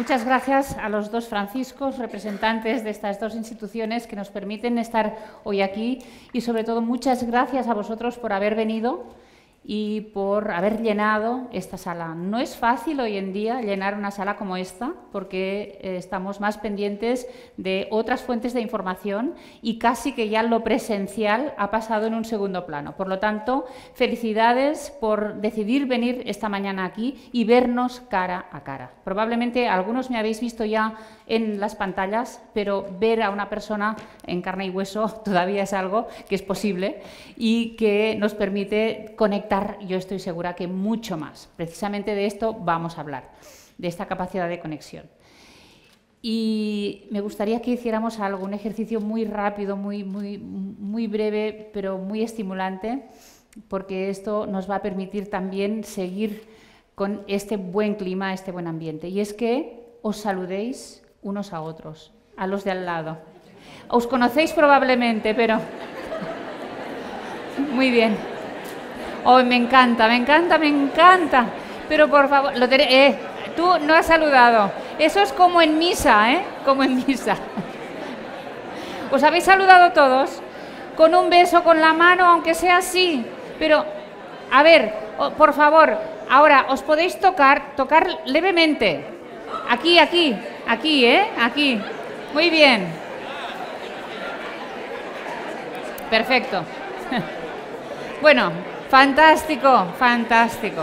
Muchas gracias a los dos Franciscos, representantes de estas dos instituciones que nos permiten estar hoy aquí, y sobre todo muchas gracias a vosotros por haber venido y por haber llenado esta sala. No es fácil hoy en día llenar una sala como esta, porque estamos más pendientes de otras fuentes de información y casi que ya lo presencial ha pasado en un segundo plano. Por lo tanto, felicidades por decidir venir esta mañana aquí y vernos cara a cara. Probablemente algunos me habéis visto ya en las pantallas, pero ver a una persona en carne y hueso todavía es algo que es posible y que nos permite conectar. Yo estoy segura que mucho más. Precisamente de esto vamos a hablar, de esta capacidad de conexión. Y me gustaría que hiciéramos algún ejercicio muy rápido, muy breve, pero muy estimulante, porque esto nos va a permitir también seguir con este buen clima, este buen ambiente. Y es que os saludéis unos a otros, a los de al lado. Os conocéis probablemente, pero... Muy bien. Oh, me encanta, me encanta, me encanta. Pero por favor, tú no has saludado. Eso es como en misa, ¿eh? Como en misa. Os habéis saludado todos con un beso, con la mano, aunque sea así. Pero, a ver, por favor, ahora os podéis tocar levemente. Aquí, aquí, aquí, ¿eh? Aquí. Muy bien. Perfecto. Bueno. Fantástico, fantástico.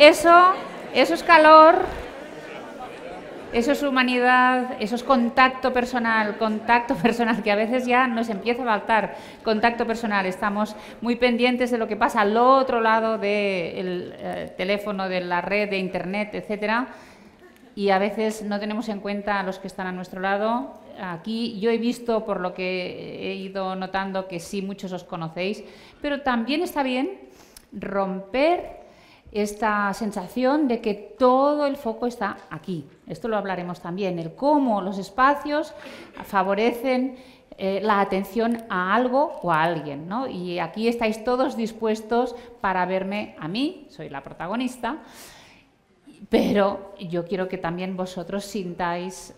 Eso es calor, eso es humanidad, eso es contacto personal que a veces ya nos empieza a faltar, contacto personal. Estamos muy pendientes de lo que pasa al otro lado del teléfono, de la red, de internet, etcétera, y a veces no tenemos en cuenta a los que están a nuestro lado. Aquí yo he visto, por lo que he ido notando, que sí, muchos os conocéis, pero también está bien romper esta sensación de que todo el foco está aquí. Esto lo hablaremos también, el cómo los espacios favorecen la atención a algo o a alguien, ¿no? Y aquí estáis todos dispuestos para verme a mí, soy la protagonista. Pero yo quiero que también vosotros sintáis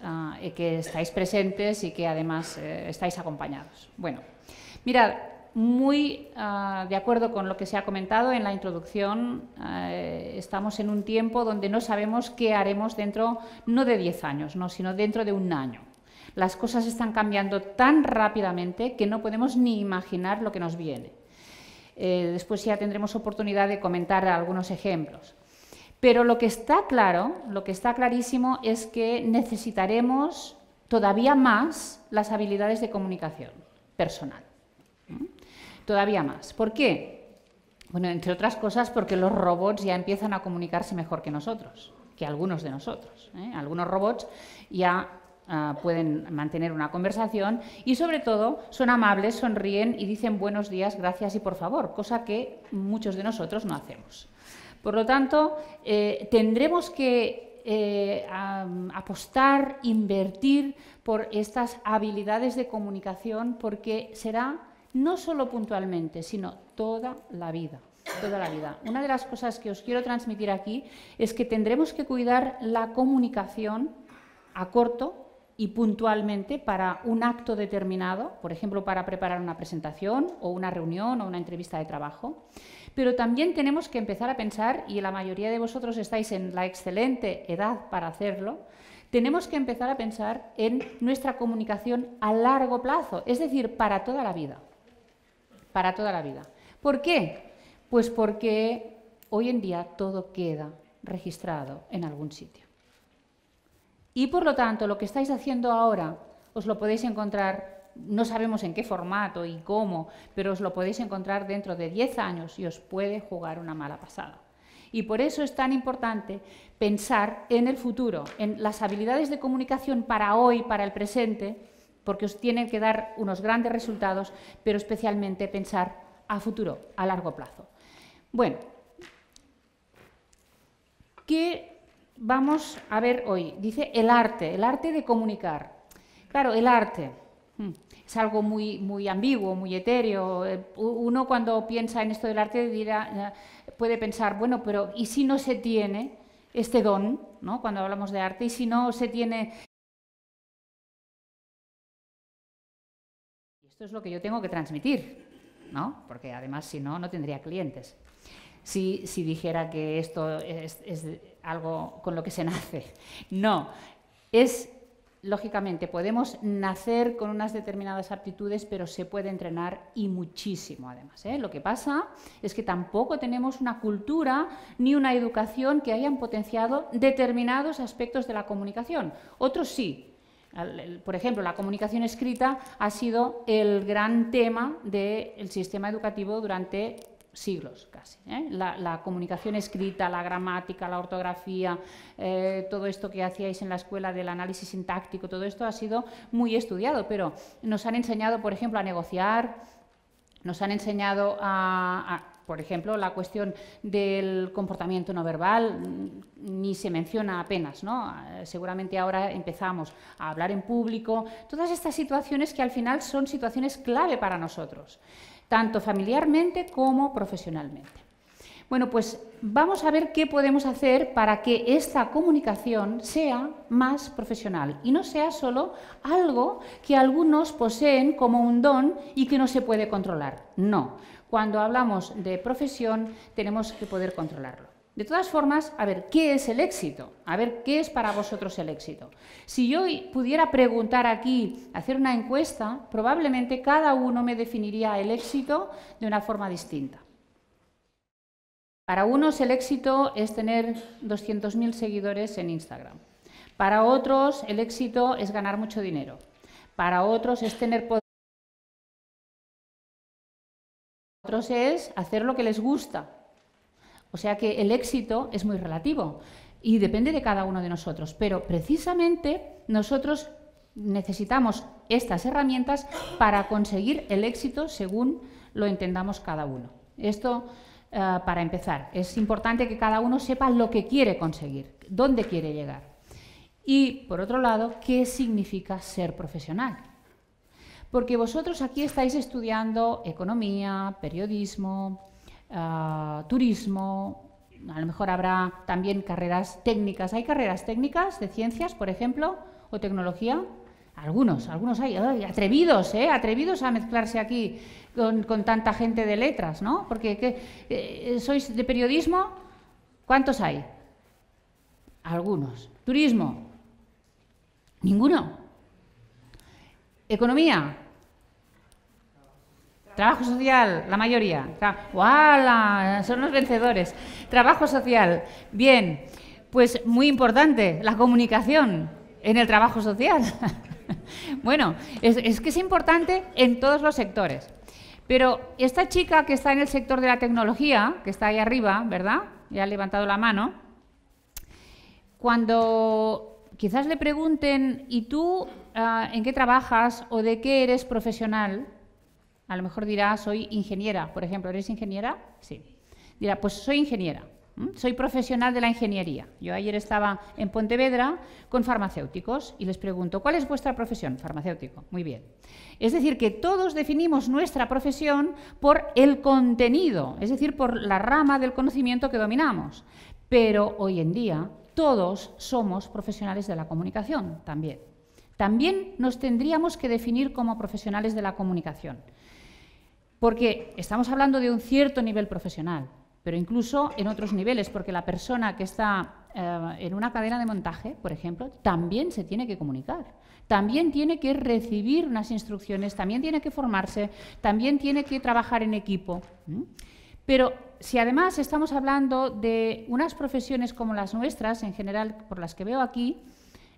que estáis presentes y que además estáis acompañados. Bueno, mirad, muy de acuerdo con lo que se ha comentado en la introducción, estamos en un tiempo donde no sabemos qué haremos dentro, no de 10 años, no, sino dentro de un año. Las cosas están cambiando tan rápidamente que no podemos ni imaginar lo que nos viene. Después ya tendremos oportunidad de comentar algunos ejemplos. Pero lo que está claro, lo que está clarísimo, es que necesitaremos todavía más las habilidades de comunicación personal. Todavía más. ¿Por qué? Bueno, entre otras cosas porque los robots ya empiezan a comunicarse mejor que nosotros, que algunos de nosotros, ¿eh? Algunos robots ya pueden mantener una conversación y, sobre todo, son amables, sonríen y dicen buenos días, gracias y por favor, cosa que muchos de nosotros no hacemos. Por lo tanto, tendremos que apostar, invertir por estas habilidades de comunicación, porque será no solo puntualmente, sino toda la vida. Toda la vida. Una de las cosas que os quiero transmitir aquí es que tendremos que cuidar la comunicación a corto y puntualmente para un acto determinado, por ejemplo, para preparar una presentación o una reunión o una entrevista de trabajo. Pero también tenemos que empezar a pensar, y la mayoría de vosotros estáis en la excelente edad para hacerlo, tenemos que empezar a pensar en nuestra comunicación a largo plazo, es decir, para toda la vida. Para toda la vida. ¿Por qué? Pues porque hoy en día todo queda registrado en algún sitio. Y, por lo tanto, lo que estáis haciendo ahora os lo podéis encontrar, no sabemos en qué formato y cómo, pero os lo podéis encontrar dentro de 10 años y os puede jugar una mala pasada. Y por eso es tan importante pensar en el futuro, en las habilidades de comunicación para hoy, para el presente, porque os tienen que dar unos grandes resultados, pero especialmente pensar a futuro, a largo plazo. Bueno, ¿qué vamos a ver hoy? Dice el arte de comunicar. Claro, el arte es algo muy ambiguo, muy etéreo. Uno, cuando piensa en esto del arte, puede pensar, bueno, pero ¿y si no se tiene este don, ¿no?, cuando hablamos de arte, y si no se tiene... Y esto es lo que yo tengo que transmitir, ¿no?, porque además si no, no tendría clientes. Si dijera que esto es algo con lo que se nace. No, es... Lógicamente, podemos nacer con unas determinadas aptitudes, pero se puede entrenar y muchísimo, además, ¿eh? Lo que pasa es que tampoco tenemos una cultura ni una educación que hayan potenciado determinados aspectos de la comunicación. Otros sí. Por ejemplo, la comunicación escrita ha sido el gran tema del sistema educativo durante siglos casi, ¿eh? La comunicación escrita, la gramática, la ortografía, todo esto que hacíais en la escuela del análisis sintáctico, todo esto ha sido muy estudiado, pero nos han enseñado, por ejemplo, a negociar, nos han enseñado por ejemplo, la cuestión del comportamiento no verbal ni se menciona apenas, ¿no? Seguramente ahora empezamos a hablar en público, todas estas situaciones que al final son situaciones clave para nosotros, tanto familiarmente como profesionalmente. Bueno, pues vamos a ver qué podemos hacer para que esta comunicación sea más profesional y no sea solo algo que algunos poseen como un don y que no se puede controlar. No, cuando hablamos de profesión tenemos que poder controlarlo. De todas formas, a ver, ¿qué es el éxito? A ver, ¿qué es para vosotros el éxito? Si yo pudiera preguntar aquí, hacer una encuesta, probablemente cada uno me definiría el éxito de una forma distinta. Para unos el éxito es tener 200.000 seguidores en Instagram. Para otros el éxito es ganar mucho dinero. Para otros es tener poder. Para otros es hacer lo que les gusta. O sea que el éxito es muy relativo y depende de cada uno de nosotros, pero precisamente nosotros necesitamos estas herramientas para conseguir el éxito según lo entendamos cada uno. Esto, para empezar, es importante que cada uno sepa lo que quiere conseguir, dónde quiere llegar. Y, por otro lado, ¿qué significa ser profesional? Porque vosotros aquí estáis estudiando economía, periodismo... turismo, a lo mejor habrá también carreras técnicas. ¿Hay carreras técnicas de ciencias, por ejemplo, o tecnología? Algunos hay. ¡Ay, atrevidos, eh! Atrevidos a mezclarse aquí con tanta gente de letras, ¿no? Porque ¿sois de periodismo? ¿Cuántos hay? Algunos. ¿Turismo? Ninguno. ¿Economía? Trabajo social, la mayoría. ¡Wala! Son los vencedores. Trabajo social. Bien, pues muy importante, la comunicación en el trabajo social. Bueno, es que es importante en todos los sectores. Pero esta chica que está en el sector de la tecnología, que está ahí arriba, ¿verdad? Ya ha levantado la mano. Cuando quizás le pregunten, ¿y tú en qué trabajas o de qué eres profesional? A lo mejor dirá, soy ingeniera, por ejemplo. ¿Eres ingeniera? Sí. Dirá, pues soy ingeniera, soy profesional de la ingeniería. Yo ayer estaba en Pontevedra con farmacéuticos y les pregunto, ¿cuál es vuestra profesión? Farmacéutico. Muy bien. Es decir, que todos definimos nuestra profesión por el contenido, es decir, por la rama del conocimiento que dominamos. Pero hoy en día todos somos profesionales de la comunicación también. También nos tendríamos que definir como profesionales de la comunicación. Porque estamos hablando de un cierto nivel profesional, pero incluso en otros niveles, porque la persona que está en una cadena de montaje, por ejemplo, también se tiene que comunicar, también tiene que recibir unas instrucciones, también tiene que formarse, también tiene que trabajar en equipo. Pero si además estamos hablando de unas profesiones como las nuestras, en general, por las que veo aquí,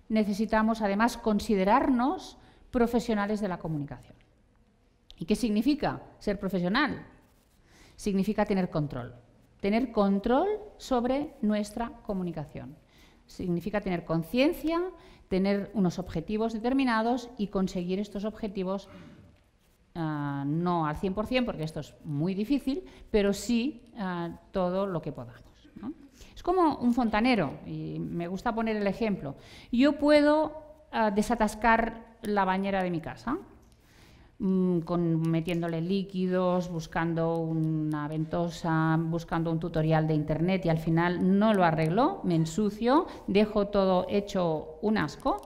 necesitamos además considerarnos profesionales de la comunicación. ¿Y qué significa ser profesional? Significa tener control sobre nuestra comunicación. Significa tener conciencia, tener unos objetivos determinados y conseguir estos objetivos no al 100%, porque esto es muy difícil, pero sí todo lo que podamos, ¿no? Es como un fontanero, y me gusta poner el ejemplo. Yo puedo desatascar la bañera de mi casa. metiéndole líquidos, buscando una ventosa, buscando un tutorial de internet, y al final no lo arreglo, me ensucio, dejo todo hecho un asco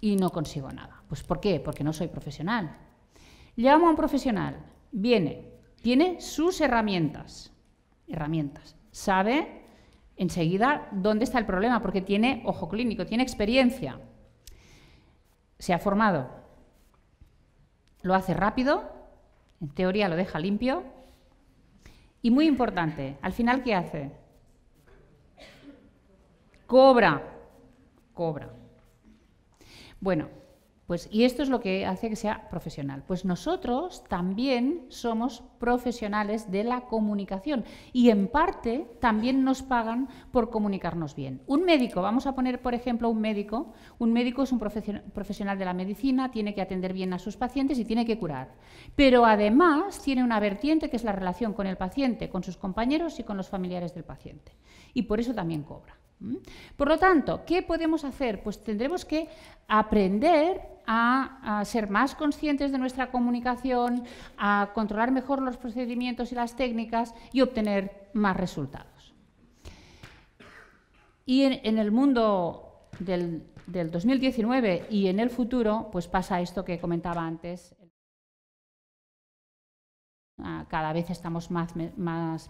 y no consigo nada. Pues ¿por qué? Porque no soy profesional. Llamo a un profesional, viene, tiene sus herramientas, sabe enseguida dónde está el problema porque tiene ojo clínico, tiene experiencia, se ha formado. Lo hace rápido, en teoría lo deja limpio. Y muy importante, al final, ¿qué hace? Cobra. Bueno, pues y esto es lo que hace que sea profesional. Pues nosotros también somos profesionales de la comunicación y en parte también nos pagan por comunicarnos bien. Un médico, vamos a poner por ejemplo un médico es un profesional de la medicina, tiene que atender bien a sus pacientes y tiene que curar. Pero además tiene una vertiente que es la relación con el paciente, con sus compañeros y con los familiares del paciente. Y por eso también cobra. Por lo tanto, ¿qué podemos hacer? Pues tendremos que aprender a ser más conscientes de nuestra comunicación, a controlar mejor los procedimientos y las técnicas y obtener más resultados. Y en el mundo del 2019 y en el futuro, pues pasa esto que comentaba antes. Cada vez estamos más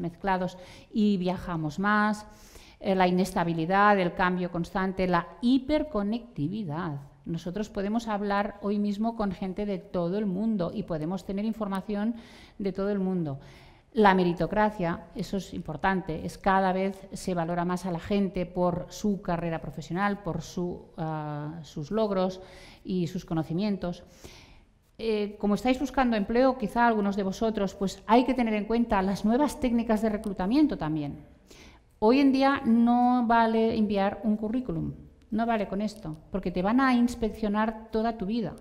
mezclados y viajamos más. La inestabilidad, el cambio constante, la hiperconectividad. Nosotros podemos hablar hoy mismo con gente de todo el mundo y podemos tener información de todo el mundo. La meritocracia, eso es importante, es cada vez se valora más a la gente por su carrera profesional, por sus logros y sus conocimientos. Como estáis buscando empleo, quizá algunos de vosotros, pues hay que tener en cuenta las nuevas técnicas de reclutamiento también. Hoy en día no vale enviar un currículum, no vale con esto, porque te van a inspeccionar toda tu vida,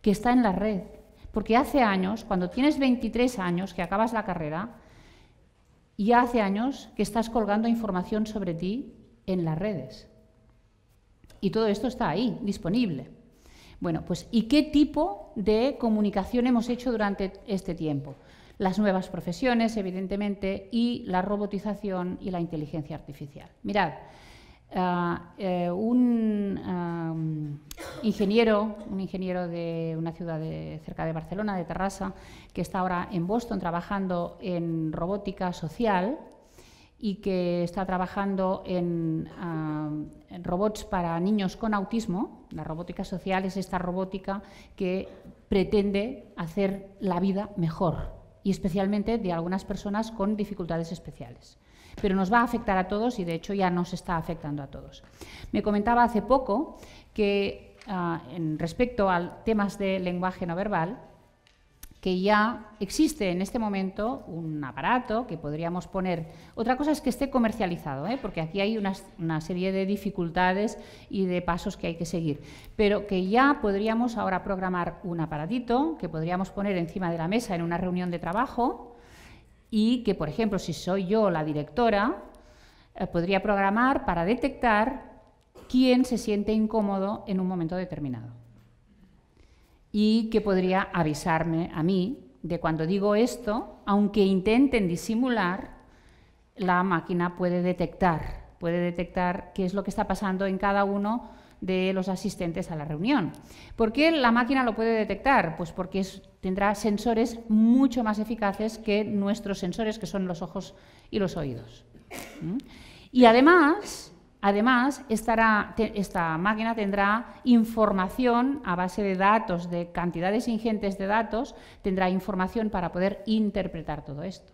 que está en la red. Porque hace años, cuando tienes 23 años, que acabas la carrera, ya hace años que estás colgando información sobre ti en las redes. Y todo esto está ahí, disponible. Bueno, pues ¿y qué tipo de comunicación hemos hecho durante este tiempo? Las nuevas profesiones, evidentemente, y la robotización y la inteligencia artificial. Mirad, un ingeniero de una ciudad cerca de Barcelona, de Terrassa, que está ahora en Boston trabajando en robótica social y que está trabajando en robots para niños con autismo. La robótica social es esta robótica que pretende hacer la vida mejor, y especialmente de algunas personas con dificultades especiales. Pero nos va a afectar a todos y, de hecho, ya nos está afectando a todos. Me comentaba hace poco que, respecto a temas de lenguaje no verbal, que ya existe en este momento un aparato que podríamos poner. Otra cosa es que esté comercializado, porque aquí hay una serie de dificultades y de pasos que hay que seguir, pero que ya podríamos ahora programar un aparatito que podríamos poner encima de la mesa en una reunión de trabajo y que, por ejemplo, si soy yo la directora, podría programar para detectar quién se siente incómodo en un momento determinado, y que podría avisarme a mí de cuando digo esto, aunque intenten disimular, la máquina puede detectar qué es lo que está pasando en cada uno de los asistentes a la reunión. ¿Por qué la máquina lo puede detectar? Pues porque tendrá sensores mucho más eficaces que nuestros sensores, que son los ojos y los oídos. Y además, esta máquina tendrá información a base de datos, de cantidades ingentes de datos, tendrá información para poder interpretar todo esto.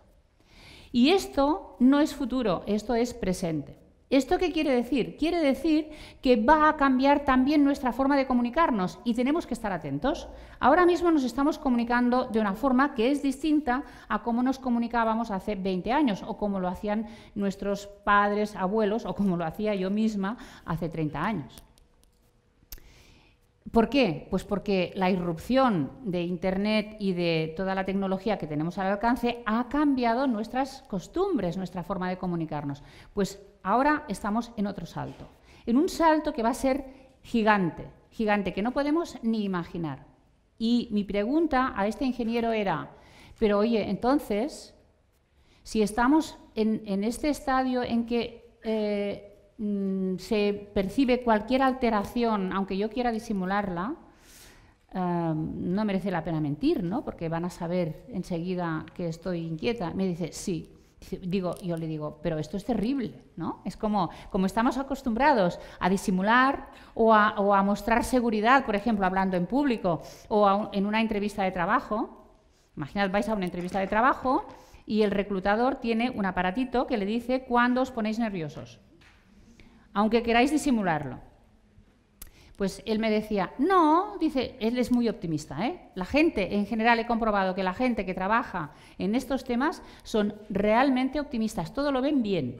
Y esto no es futuro, esto es presente. ¿Esto qué quiere decir? Quiere decir que va a cambiar también nuestra forma de comunicarnos y tenemos que estar atentos. Ahora mismo nos estamos comunicando de una forma que es distinta a cómo nos comunicábamos hace 20 años o como lo hacían nuestros padres, abuelos o como lo hacía yo misma hace 30 años. ¿Por qué? Pues porque la irrupción de Internet y de toda la tecnología que tenemos al alcance ha cambiado nuestras costumbres, nuestra forma de comunicarnos. Pues ahora estamos en otro salto, en un salto que va a ser gigante, que no podemos ni imaginar. Y mi pregunta a este ingeniero era, pero oye, entonces, si estamos en este estadio en que se percibe cualquier alteración, aunque yo quiera disimularla, no merece la pena mentir, ¿no? Porque van a saber enseguida que estoy inquieta. Me dice, sí. Digo, yo le digo, pero esto es terrible, ¿no? Es como estamos acostumbrados a disimular o a mostrar seguridad, por ejemplo, hablando en público o en una entrevista de trabajo. Imaginad, vais a una entrevista de trabajo y el reclutador tiene un aparatito que le dice cuándo os ponéis nerviosos, aunque queráis disimularlo. Pues él me decía, no, dice, él es muy optimista, ¿eh? La gente, en general he comprobado que la gente que trabaja en estos temas son realmente optimistas, todo lo ven bien.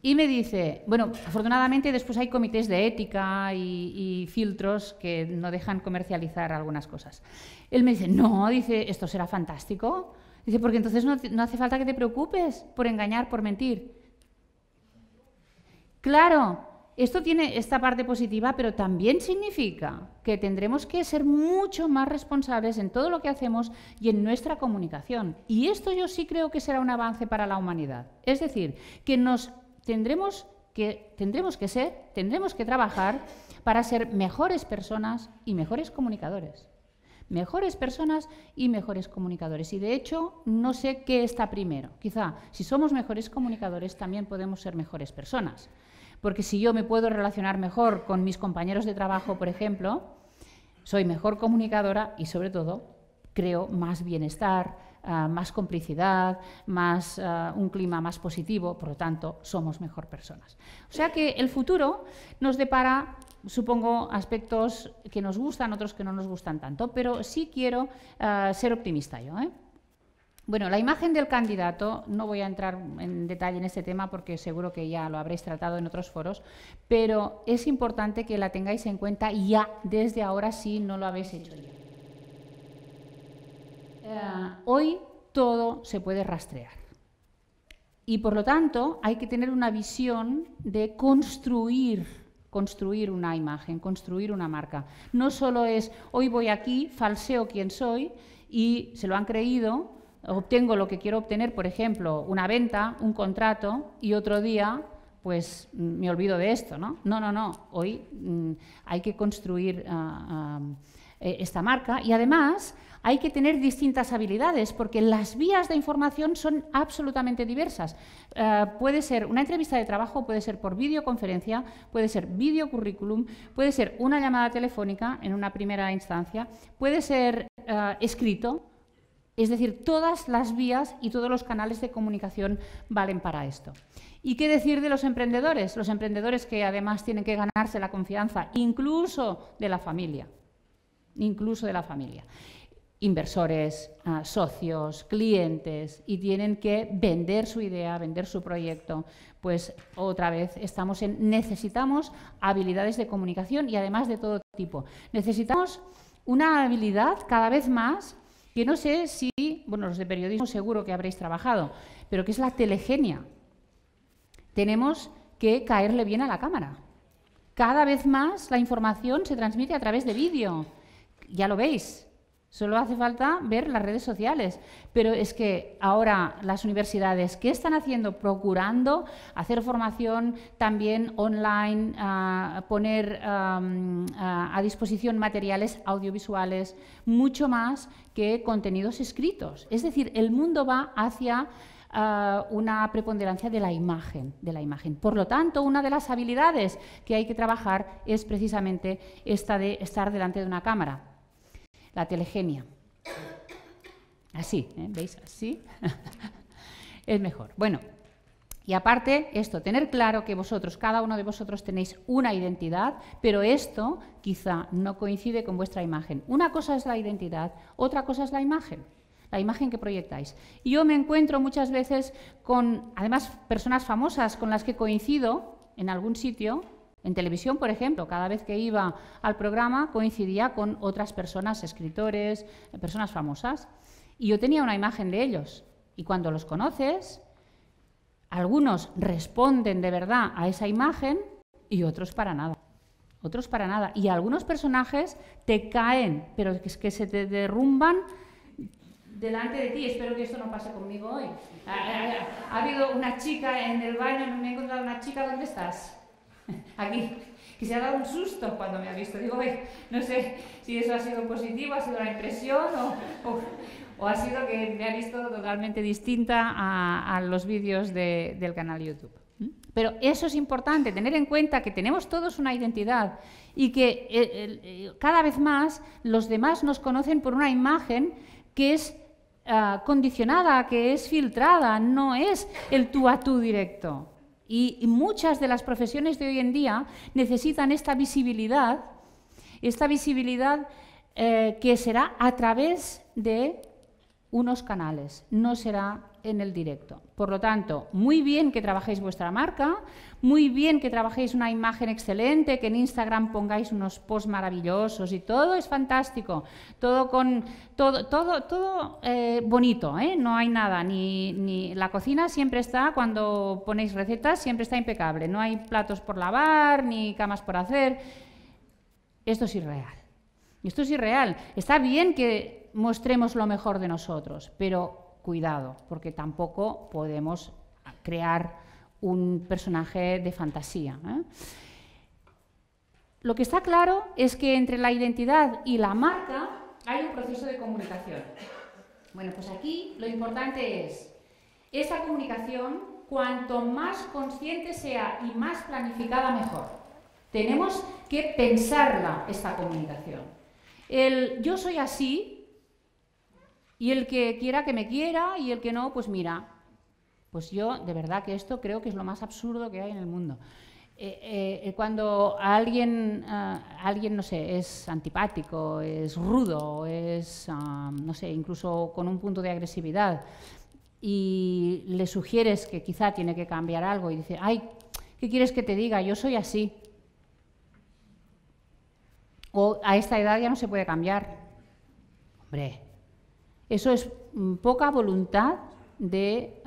Y me dice, bueno, afortunadamente después hay comités de ética y filtros que no dejan comercializar algunas cosas. Él me dice, no, dice, esto será fantástico. Dice, porque entonces no hace falta que te preocupes por engañar, por mentir. Claro. Esto tiene esta parte positiva, pero también significa que tendremos que ser mucho más responsables en todo lo que hacemos y en nuestra comunicación. Y esto yo sí creo que será un avance para la humanidad. Es decir, que tendremos que trabajar para ser mejores personas y mejores comunicadores. Mejores personas y mejores comunicadores. Y de hecho, no sé qué está primero. Quizá si somos mejores comunicadores también podemos ser mejores personas. Porque si yo me puedo relacionar mejor con mis compañeros de trabajo, por ejemplo, soy mejor comunicadora y, sobre todo, creo más bienestar, más complicidad, más, un clima más positivo, por lo tanto, somos mejor personas. O sea que el futuro nos depara, supongo, aspectos que nos gustan, otros que no nos gustan tanto, pero sí quiero ser optimista yo, ¿eh? Bueno, la imagen del candidato, no voy a entrar en detalle en este tema porque seguro que ya lo habréis tratado en otros foros, pero es importante que la tengáis en cuenta ya desde ahora si no lo habéis hecho ya. Hoy todo se puede rastrear y por lo tanto hay que tener una visión de construir una imagen, construir una marca. No solo es hoy voy aquí, falseo quién soy y se lo han creído. Obtengo lo que quiero obtener, por ejemplo, una venta, un contrato, y otro día, pues, me olvido de esto, ¿no? No, no, no. Hoy hay que construir esta marca y, además, hay que tener distintas habilidades porque las vías de información son absolutamente diversas. Puede ser una entrevista de trabajo, puede ser por videoconferencia, puede ser videocurrículum, puede ser una llamada telefónica en una primera instancia, puede ser escrito. Es decir, todas las vías y todos los canales de comunicación valen para esto. ¿Y qué decir de los emprendedores? Los emprendedores que además tienen que ganarse la confianza, incluso de la familia. Incluso de la familia. Inversores, socios, clientes, y tienen que vender su idea, vender su proyecto. Pues otra vez estamos necesitamos habilidades de comunicación y además de todo tipo. Necesitamos una habilidad cada vez más que no sé si, bueno, los de periodismo seguro que habréis trabajado, pero que es la telegenia. Tenemos que caerle bien a la cámara. Cada vez más la información se transmite a través de vídeo. Ya lo veis, solo hace falta ver las redes sociales. Pero es que ahora las universidades, ¿qué están haciendo? Procurando hacer formación también online, poner a disposición materiales audiovisuales, mucho más que contenidos escritos. Es decir, el mundo va hacia una preponderancia de la imagen, Por lo tanto, una de las habilidades que hay que trabajar es precisamente esta de estar delante de una cámara, la telegenia. Así, ¿eh? ¿Veis? Así es mejor. Bueno, y aparte esto, tener claro que vosotros, cada uno de vosotros tenéis una identidad, pero esto quizá no coincide con vuestra imagen. Una cosa es la identidad, otra cosa es la imagen que proyectáis. Y yo me encuentro muchas veces con, además, personas famosas con las que coincido en algún sitio, en televisión, por ejemplo, cada vez que iba al programa coincidía con otras personas, escritores, personas famosas, y yo tenía una imagen de ellos. Y cuando los conoces, algunos responden de verdad a esa imagen y otros para nada. otros para nada. Y algunos personajes te caen, pero es que se te derrumban delante de ti. Espero que esto no pase conmigo hoy. Ha habido una chica en el baño, me he encontrado una chica, ¿dónde estás? Aquí. Que se ha dado un susto cuando me ha visto. Digo, no sé si eso ha sido positivo, ha sido la impresión o ha sido que me ha visto totalmente distinta a los vídeos del canal YouTube. Pero eso es importante, tener en cuenta que tenemos todos una identidad y que cada vez más los demás nos conocen por una imagen que es condicionada, que es filtrada, no es el tú a tú directo. Y muchas de las profesiones de hoy en día necesitan esta visibilidad que será a través de unos canales, no será en el directo. Por lo tanto, muy bien que trabajéis vuestra marca, muy bien que trabajéis una imagen excelente, que en Instagram pongáis unos posts maravillosos y todo es fantástico, todo con todo bonito, ¿eh? No hay nada, ni la cocina siempre está, cuando ponéis recetas siempre está impecable, no hay platos por lavar ni camas por hacer. Esto es irreal. Esto es irreal. Está bien que mostremos lo mejor de nosotros, pero cuidado, porque tampoco podemos crear un personaje de fantasía, ¿eh? Lo que está claro es que entre la identidad y la marca hay un proceso de comunicación. Bueno, pues aquí lo importante es esa comunicación, cuanto más consciente sea y más planificada, mejor. Tenemos que pensarla, esta comunicación. El yo soy así. Y el que quiera que me quiera y el que no, pues mira, pues yo de verdad que esto creo que es lo más absurdo que hay en el mundo. Cuando alguien, no sé, es antipático, es rudo, es, no sé, incluso con un punto de agresividad y le sugieres que quizá tiene que cambiar algo y dice, ay, ¿qué quieres que te diga? Yo soy así. O a esta edad ya no se puede cambiar. Hombre. Eso es poca voluntad de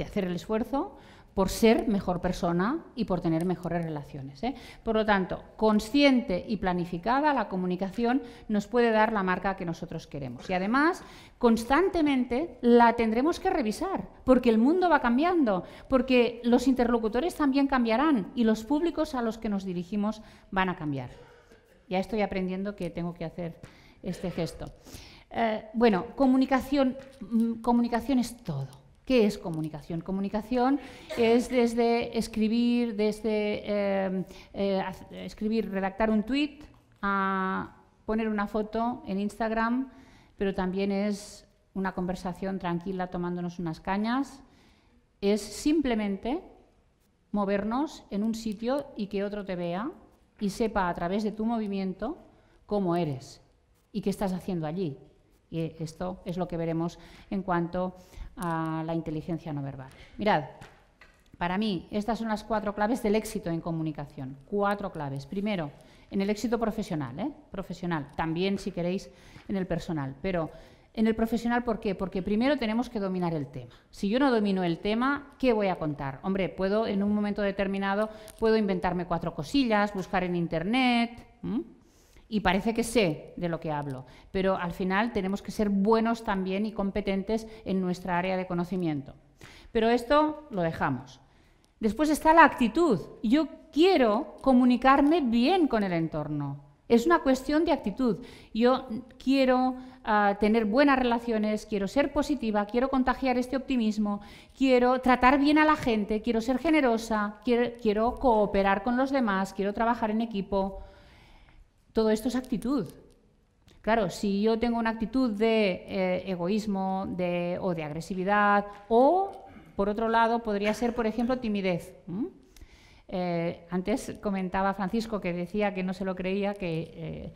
hacer el esfuerzo por ser mejor persona y por tener mejores relaciones, ¿eh? Por lo tanto, consciente y planificada, la comunicación nos puede dar la marca que nosotros queremos. Y además, constantemente la tendremos que revisar, porque el mundo va cambiando, porque los interlocutores también cambiarán y los públicos a los que nos dirigimos van a cambiar. Ya estoy aprendiendo que tengo que hacer este gesto. Bueno, comunicación es todo. ¿Qué es comunicación? Comunicación es desde escribir, redactar un tuit, a poner una foto en Instagram, pero también es una conversación tranquila tomándonos unas cañas. Es simplemente movernos en un sitio y que otro te vea y sepa a través de tu movimiento cómo eres y qué estás haciendo allí. Y esto es lo que veremos en cuanto a la inteligencia no verbal. Mirad, para mí, estas son las 4 claves del éxito en comunicación. 4 claves. Primero, en el éxito profesional, ¿eh? Profesional, también si queréis en el personal. Pero en el profesional, ¿por qué? Porque primero tenemos que dominar el tema. Si yo no domino el tema, ¿qué voy a contar? Hombre, puedo en un momento determinado, puedo inventarme 4 cosillas, buscar en Internet. Y parece que sé de lo que hablo, pero al final tenemos que ser buenos también y competentes en nuestra área de conocimiento. Pero esto lo dejamos. Después está la actitud. Yo quiero comunicarme bien con el entorno. Es una cuestión de actitud. Yo quiero tener buenas relaciones, quiero ser positiva, quiero contagiar este optimismo, quiero tratar bien a la gente, quiero ser generosa, quiero cooperar con los demás, quiero trabajar en equipo. Todo esto es actitud. Claro, si yo tengo una actitud de egoísmo o de agresividad, o, por otro lado, podría ser, por ejemplo, timidez. Antes comentaba Francisco que decía que no se lo creía, que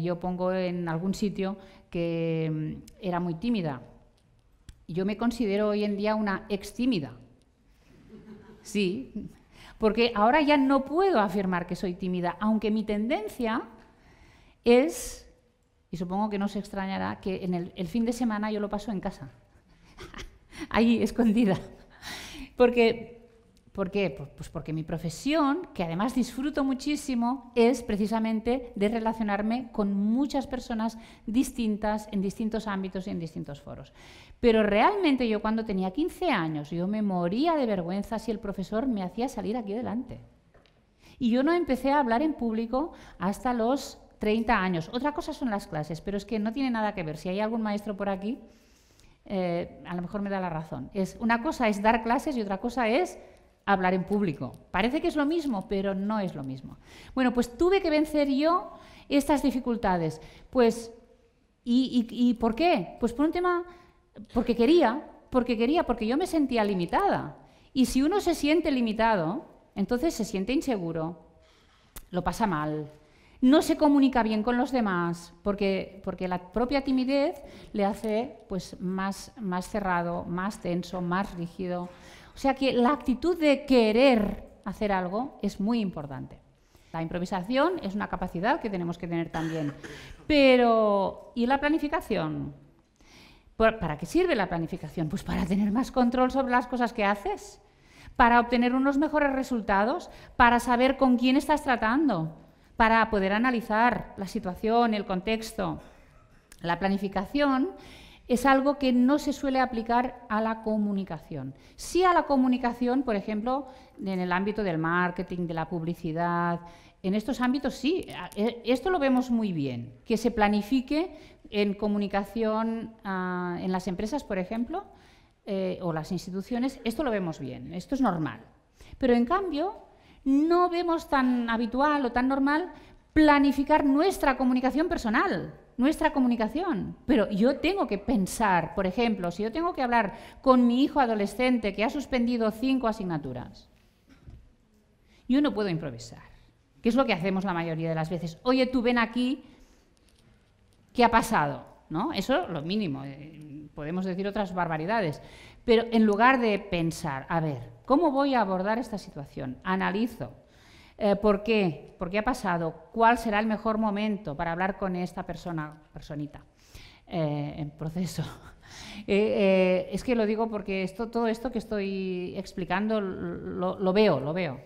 yo pongo en algún sitio que era muy tímida. Yo me considero hoy en día una ex tímida. Sí, porque ahora ya no puedo afirmar que soy tímida, aunque mi tendencia es, y supongo que no se extrañará, que en el fin de semana yo lo paso en casa, ahí escondida, porque ¿Por qué? Pues porque mi profesión, que además disfruto muchísimo, es precisamente de relacionarme con muchas personas distintas, en distintos ámbitos y en distintos foros. Pero realmente yo cuando tenía 15 años, yo me moría de vergüenza si el profesor me hacía salir aquí delante. Y yo no empecé a hablar en público hasta los 30 años. Otra cosa son las clases, pero es que no tiene nada que ver. Si hay algún maestro por aquí, a lo mejor me da la razón. Una cosa es dar clases y otra cosa es hablar en público. Parece que es lo mismo, pero no es lo mismo. Bueno, pues tuve que vencer yo estas dificultades. Pues, ¿y por qué? Pues por un tema, porque quería, porque yo me sentía limitada. Y si uno se siente limitado, entonces se siente inseguro, lo pasa mal, no se comunica bien con los demás, porque la propia timidez le hace pues, más cerrado, más tenso, más rígido. O sea que la actitud de querer hacer algo es muy importante. La improvisación es una capacidad que tenemos que tener también. Pero, ¿y la planificación? ¿Para qué sirve la planificación? Pues para tener más control sobre las cosas que haces, para obtener unos mejores resultados, para saber con quién estás tratando, para poder analizar la situación, el contexto. La planificación es algo que no se suele aplicar a la comunicación. Sí a la comunicación, por ejemplo, en el ámbito del marketing, de la publicidad, en estos ámbitos sí, esto lo vemos muy bien, que se planifique en comunicación en las empresas, por ejemplo, o las instituciones, esto lo vemos bien, esto es normal. Pero en cambio, no vemos tan habitual o tan normal planificar nuestra comunicación personal. Nuestra comunicación, pero yo tengo que pensar, por ejemplo, si yo tengo que hablar con mi hijo adolescente que ha suspendido 5 asignaturas, yo no puedo improvisar, que es lo que hacemos la mayoría de las veces. Oye, tú ven aquí, ¿qué ha pasado? ¿No? Eso lo mínimo, podemos decir otras barbaridades, pero en lugar de pensar, a ver, ¿cómo voy a abordar esta situación? Analizo. ¿Por qué? ¿Por qué ha pasado? ¿Cuál será el mejor momento para hablar con esta personita en proceso? Es que lo digo porque todo esto que estoy explicando lo veo.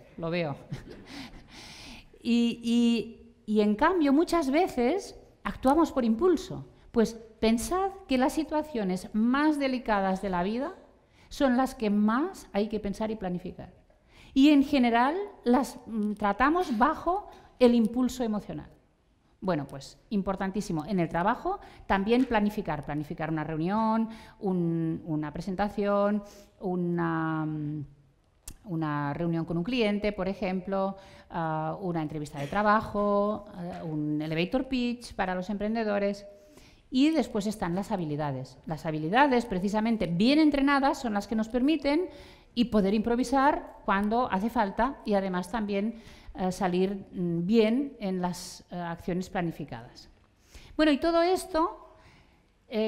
Y en cambio muchas veces actuamos por impulso. Pues pensad que las situaciones más delicadas de la vida son las que más hay que pensar y planificar. Y en general las tratamos bajo el impulso emocional. Bueno, pues importantísimo. En el trabajo también planificar una reunión, una presentación, una reunión con un cliente, por ejemplo, una entrevista de trabajo, un elevator pitch para los emprendedores. Y después están las habilidades. Las habilidades, precisamente, bien entrenadas, son las que nos permiten y poder improvisar cuando hace falta y además también salir bien en las acciones planificadas. Bueno, y todo esto,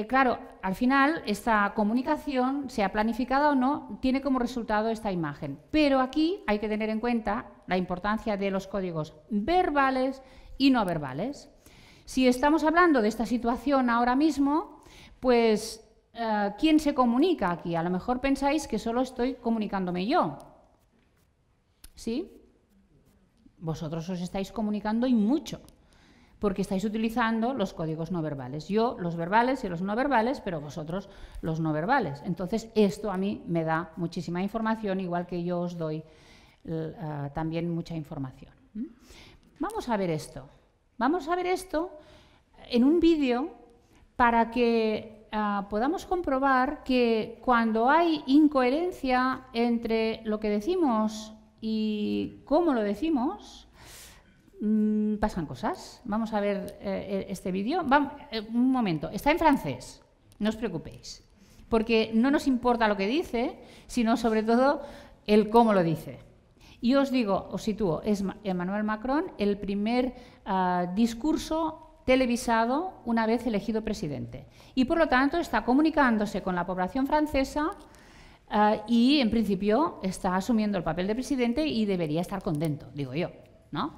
claro, al final esta comunicación, sea planificada o no, tiene como resultado esta imagen. Pero aquí hay que tener en cuenta la importancia de los códigos verbales y no verbales. Si estamos hablando de esta situación ahora mismo, pues ¿quién se comunica aquí? A lo mejor pensáis que solo estoy comunicándome yo. ¿Sí? Vosotros os estáis comunicando y mucho, porque estáis utilizando los códigos no verbales. Yo los verbales y los no verbales, pero vosotros los no verbales. Entonces, esto a mí me da muchísima información, igual que yo os doy también mucha información. ¿Mm? Vamos a ver esto. Vamos a ver esto en un vídeo para que podamos comprobar que cuando hay incoherencia entre lo que decimos y cómo lo decimos, pasan cosas. Vamos a ver este vídeo. Un momento, está en francés, no os preocupéis, porque no nos importa lo que dice, sino sobre todo el cómo lo dice. Y os digo, os sitúo, es Emmanuel Macron, el primer discurso televisado una vez elegido presidente. Y por lo tanto está comunicándose con la población francesa y en principio está asumiendo el papel de presidente y debería estar contento, digo yo, ¿no?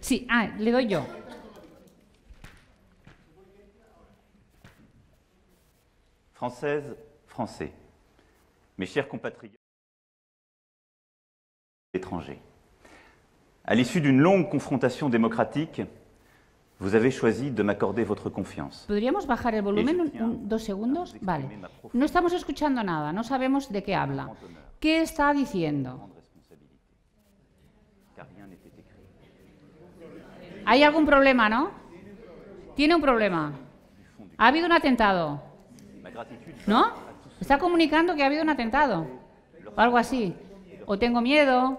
Sí, le doy yo. Française, français, mes chers compatriotes. l'étranger. À l'issue d'une longue confrontation démocratique, vous avez choisi de m'accorder votre confiance. ¿Podríamos bajar el volumen dos segundos? Vale. No estamos escuchando nada, no sabemos de qué habla. ¿Qué está diciendo? ¿Hay algún problema, no? Tiene un problema. Ha habido un atentado. ¿No? Está comunicando que ha habido un atentado. O algo así. O tengo miedo.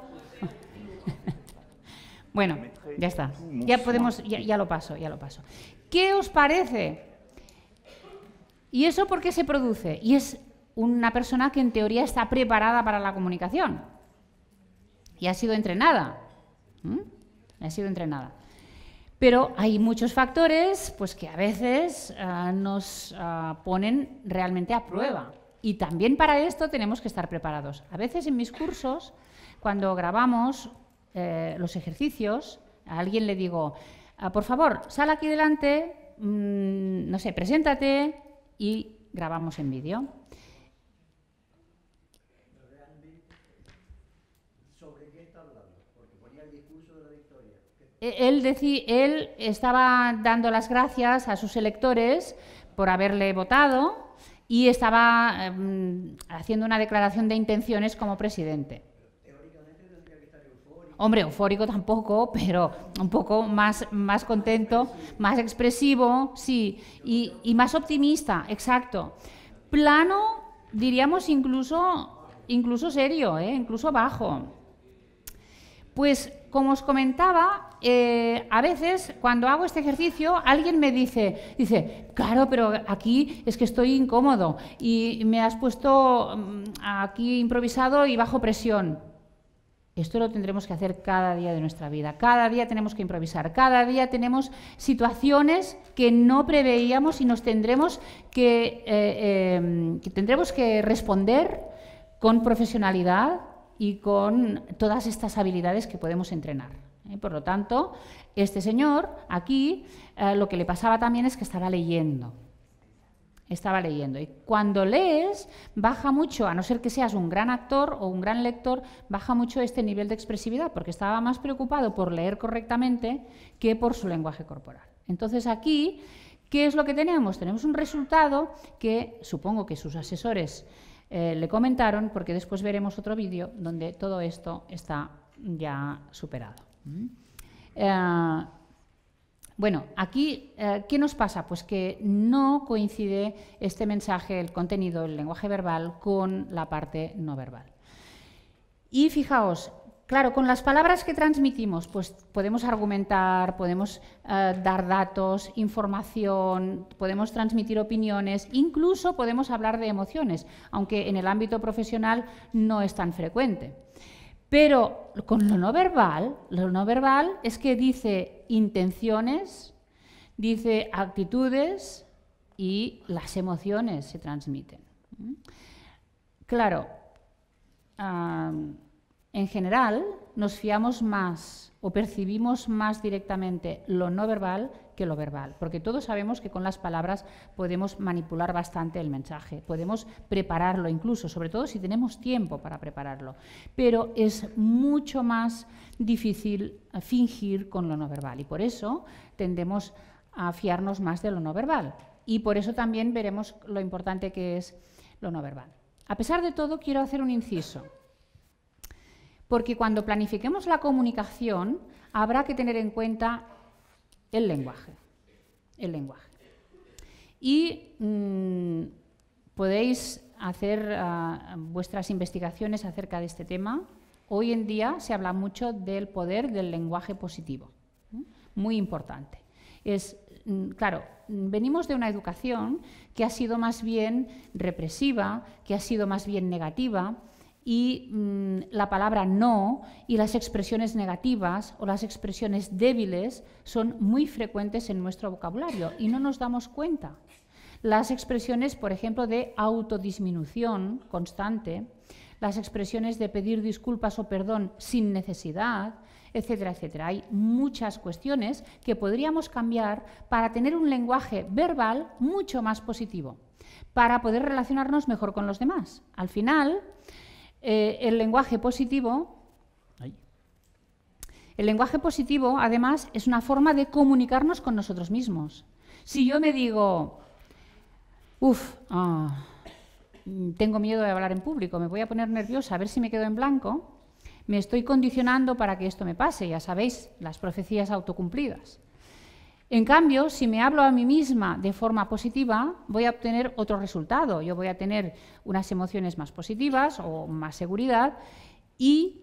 Bueno, ya está. Ya podemos, ya lo paso, ya lo paso. ¿Qué os parece? ¿Y eso por qué se produce? Y es una persona que en teoría está preparada para la comunicación. Y ha sido entrenada. Ha sido entrenada. Pero hay muchos factores pues, que a veces nos ponen realmente a prueba. Y también para esto tenemos que estar preparados. A veces en mis cursos, cuando grabamos los ejercicios, a alguien le digo, por favor, sal aquí delante, no sé, preséntate y grabamos en vídeo. Él estaba dando las gracias a sus electores por haberle votado y estaba haciendo una declaración de intenciones como presidente. Teóricamente tendría que estar eufórico. Hombre, eufórico tampoco, pero un poco más contento, más expresivo, sí, y más optimista, exacto. Plano, diríamos incluso serio, incluso bajo. Pues, como os comentaba, a veces cuando hago este ejercicio alguien me dice, claro, pero aquí es que estoy incómodo y me has puesto aquí improvisado y bajo presión. Esto lo tendremos que hacer cada día de nuestra vida, cada día tenemos que improvisar, cada día tenemos situaciones que no preveíamos y nos tendremos que responder con profesionalidad y con todas estas habilidades que podemos entrenar. Por lo tanto, este señor aquí lo que le pasaba también es que estaba leyendo. Estaba leyendo. Y cuando lees, baja mucho, a no ser que seas un gran actor o un gran lector, baja mucho este nivel de expresividad, porque estaba más preocupado por leer correctamente que por su lenguaje corporal. Entonces aquí, ¿qué es lo que tenemos? Tenemos un resultado que supongo que sus asesores le comentaron, porque después veremos otro vídeo donde todo esto está ya superado. Bueno, aquí, ¿qué nos pasa? Pues que no coincide este mensaje, el contenido, el lenguaje verbal, con la parte no verbal. Y fijaos, claro, con las palabras que transmitimos, pues podemos argumentar, podemos dar datos, información, podemos transmitir opiniones, incluso podemos hablar de emociones, aunque en el ámbito profesional no es tan frecuente. Pero con lo no verbal es que dice intenciones, dice actitudes y las emociones se transmiten. Claro, en general nos fiamos más o percibimos más directamente lo no verbal que lo verbal, porque todos sabemos que con las palabras podemos manipular bastante el mensaje, podemos prepararlo incluso, sobre todo si tenemos tiempo para prepararlo, pero es mucho más difícil fingir con lo no verbal y por eso tendemos a fiarnos más de lo no verbal y por eso también veremos lo importante que es lo no verbal. A pesar de todo, quiero hacer un inciso, porque cuando planifiquemos la comunicación habrá que tener en cuenta el lenguaje, el lenguaje. Y podéis hacer vuestras investigaciones acerca de este tema. Hoy en día se habla mucho del poder del lenguaje positivo, muy importante. Es, claro, venimos de una educación que ha sido más bien represiva, que ha sido más bien negativa, y la palabra no y las expresiones negativas o las expresiones débiles son muy frecuentes en nuestro vocabulario y no nos damos cuenta. Las expresiones, por ejemplo, de autodisminución constante, las expresiones de pedir disculpas o perdón sin necesidad, etcétera, etcétera. Hay muchas cuestiones que podríamos cambiar para tener un lenguaje verbal mucho más positivo, para poder relacionarnos mejor con los demás. Al final, el lenguaje positivo El lenguaje positivo, además, es una forma de comunicarnos con nosotros mismos. Si yo me digo, tengo miedo de hablar en público, me voy a poner nerviosa, a ver si me quedo en blanco, me estoy condicionando para que esto me pase, ya sabéis, las profecías autocumplidas. En cambio, si me hablo a mí misma de forma positiva, voy a obtener otro resultado. Yo voy a tener unas emociones más positivas o más seguridad y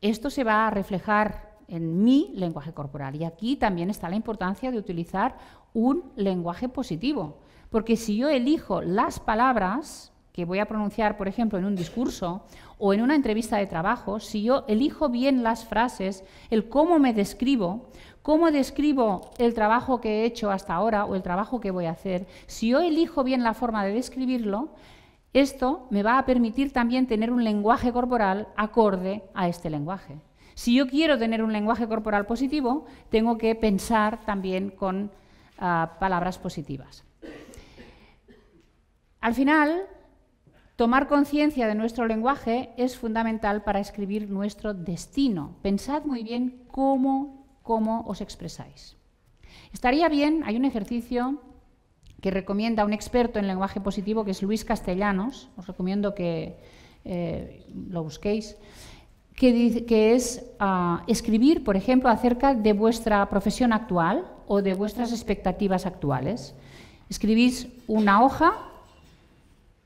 esto se va a reflejar en mi lenguaje corporal. Y aquí también está la importancia de utilizar un lenguaje positivo, porque si yo elijo las palabras que voy a pronunciar, por ejemplo, en un discurso o en una entrevista de trabajo, si yo elijo bien las frases, el cómo me describo, cómo describo el trabajo que he hecho hasta ahora o el trabajo que voy a hacer, si yo elijo bien la forma de describirlo, esto me va a permitir también tener un lenguaje corporal acorde a este lenguaje. Si yo quiero tener un lenguaje corporal positivo, tengo que pensar también con palabras positivas. Al final, tomar conciencia de nuestro lenguaje es fundamental para escribir nuestro destino. Pensad muy bien cómo os expresáis. Estaría bien, hay un ejercicio que recomienda un experto en lenguaje positivo, que es Luis Castellanos, os recomiendo que lo busquéis, que es escribir, por ejemplo, acerca de vuestra profesión actual o de vuestras expectativas actuales. Escribís una hoja.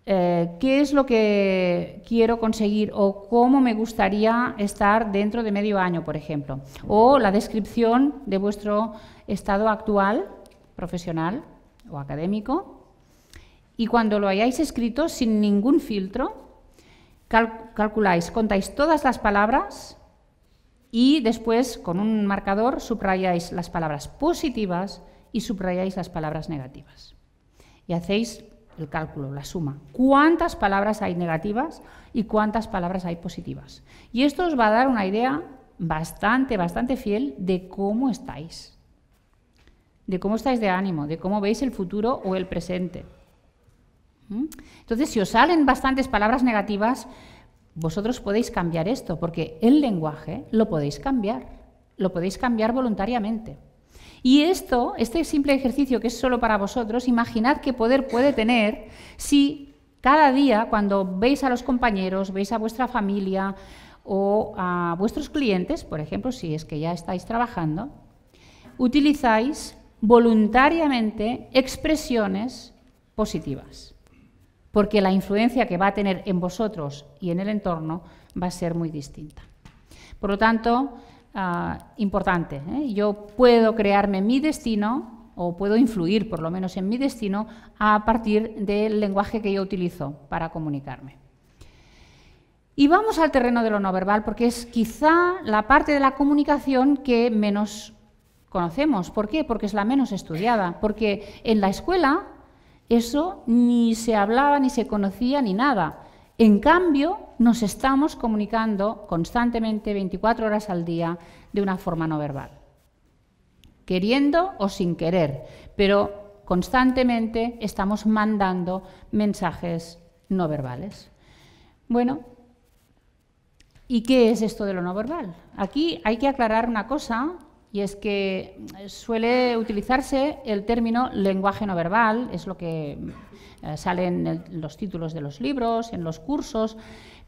¿Qué es lo que quiero conseguir o cómo me gustaría estar dentro de medio año, por ejemplo? O la descripción de vuestro estado actual, profesional o académico. Y cuando lo hayáis escrito sin ningún filtro, calculáis, contáis todas las palabras y después con un marcador subrayáis las palabras positivas y subrayáis las palabras negativas. Y hacéis el cálculo, la suma. ¿Cuántas palabras hay negativas y cuántas palabras hay positivas? Y esto os va a dar una idea bastante fiel de cómo estáis. De cómo estáis de ánimo, de cómo veis el futuro o el presente. Entonces, si os salen bastantes palabras negativas, vosotros podéis cambiar esto, porque el lenguaje lo podéis cambiar. Lo podéis cambiar voluntariamente. Y esto, este simple ejercicio que es solo para vosotros, imaginad qué poder puede tener si cada día, cuando veis a los compañeros, veis a vuestra familia o a vuestros clientes, por ejemplo, si es que ya estáis trabajando, utilizáis voluntariamente expresiones positivas. Porque la influencia que va a tener en vosotros y en el entorno va a ser muy distinta. Por lo tanto, importante, yo puedo crearme mi destino o puedo influir por lo menos en mi destino a partir del lenguaje que yo utilizo para comunicarme. Y vamos al terreno de lo no verbal porque es quizá la parte de la comunicación que menos conocemos. ¿Por qué? Porque es la menos estudiada, porque en la escuela eso ni se hablaba, ni se conocía, ni nada. En cambio, nos estamos comunicando constantemente, 24 horas al día, de una forma no verbal. Queriendo o sin querer, pero constantemente estamos mandando mensajes no verbales. Bueno, ¿y qué es esto de lo no verbal? Aquí hay que aclarar una cosa, y es que suele utilizarse el término lenguaje no verbal, es lo que sale en los títulos de los libros, en los cursos,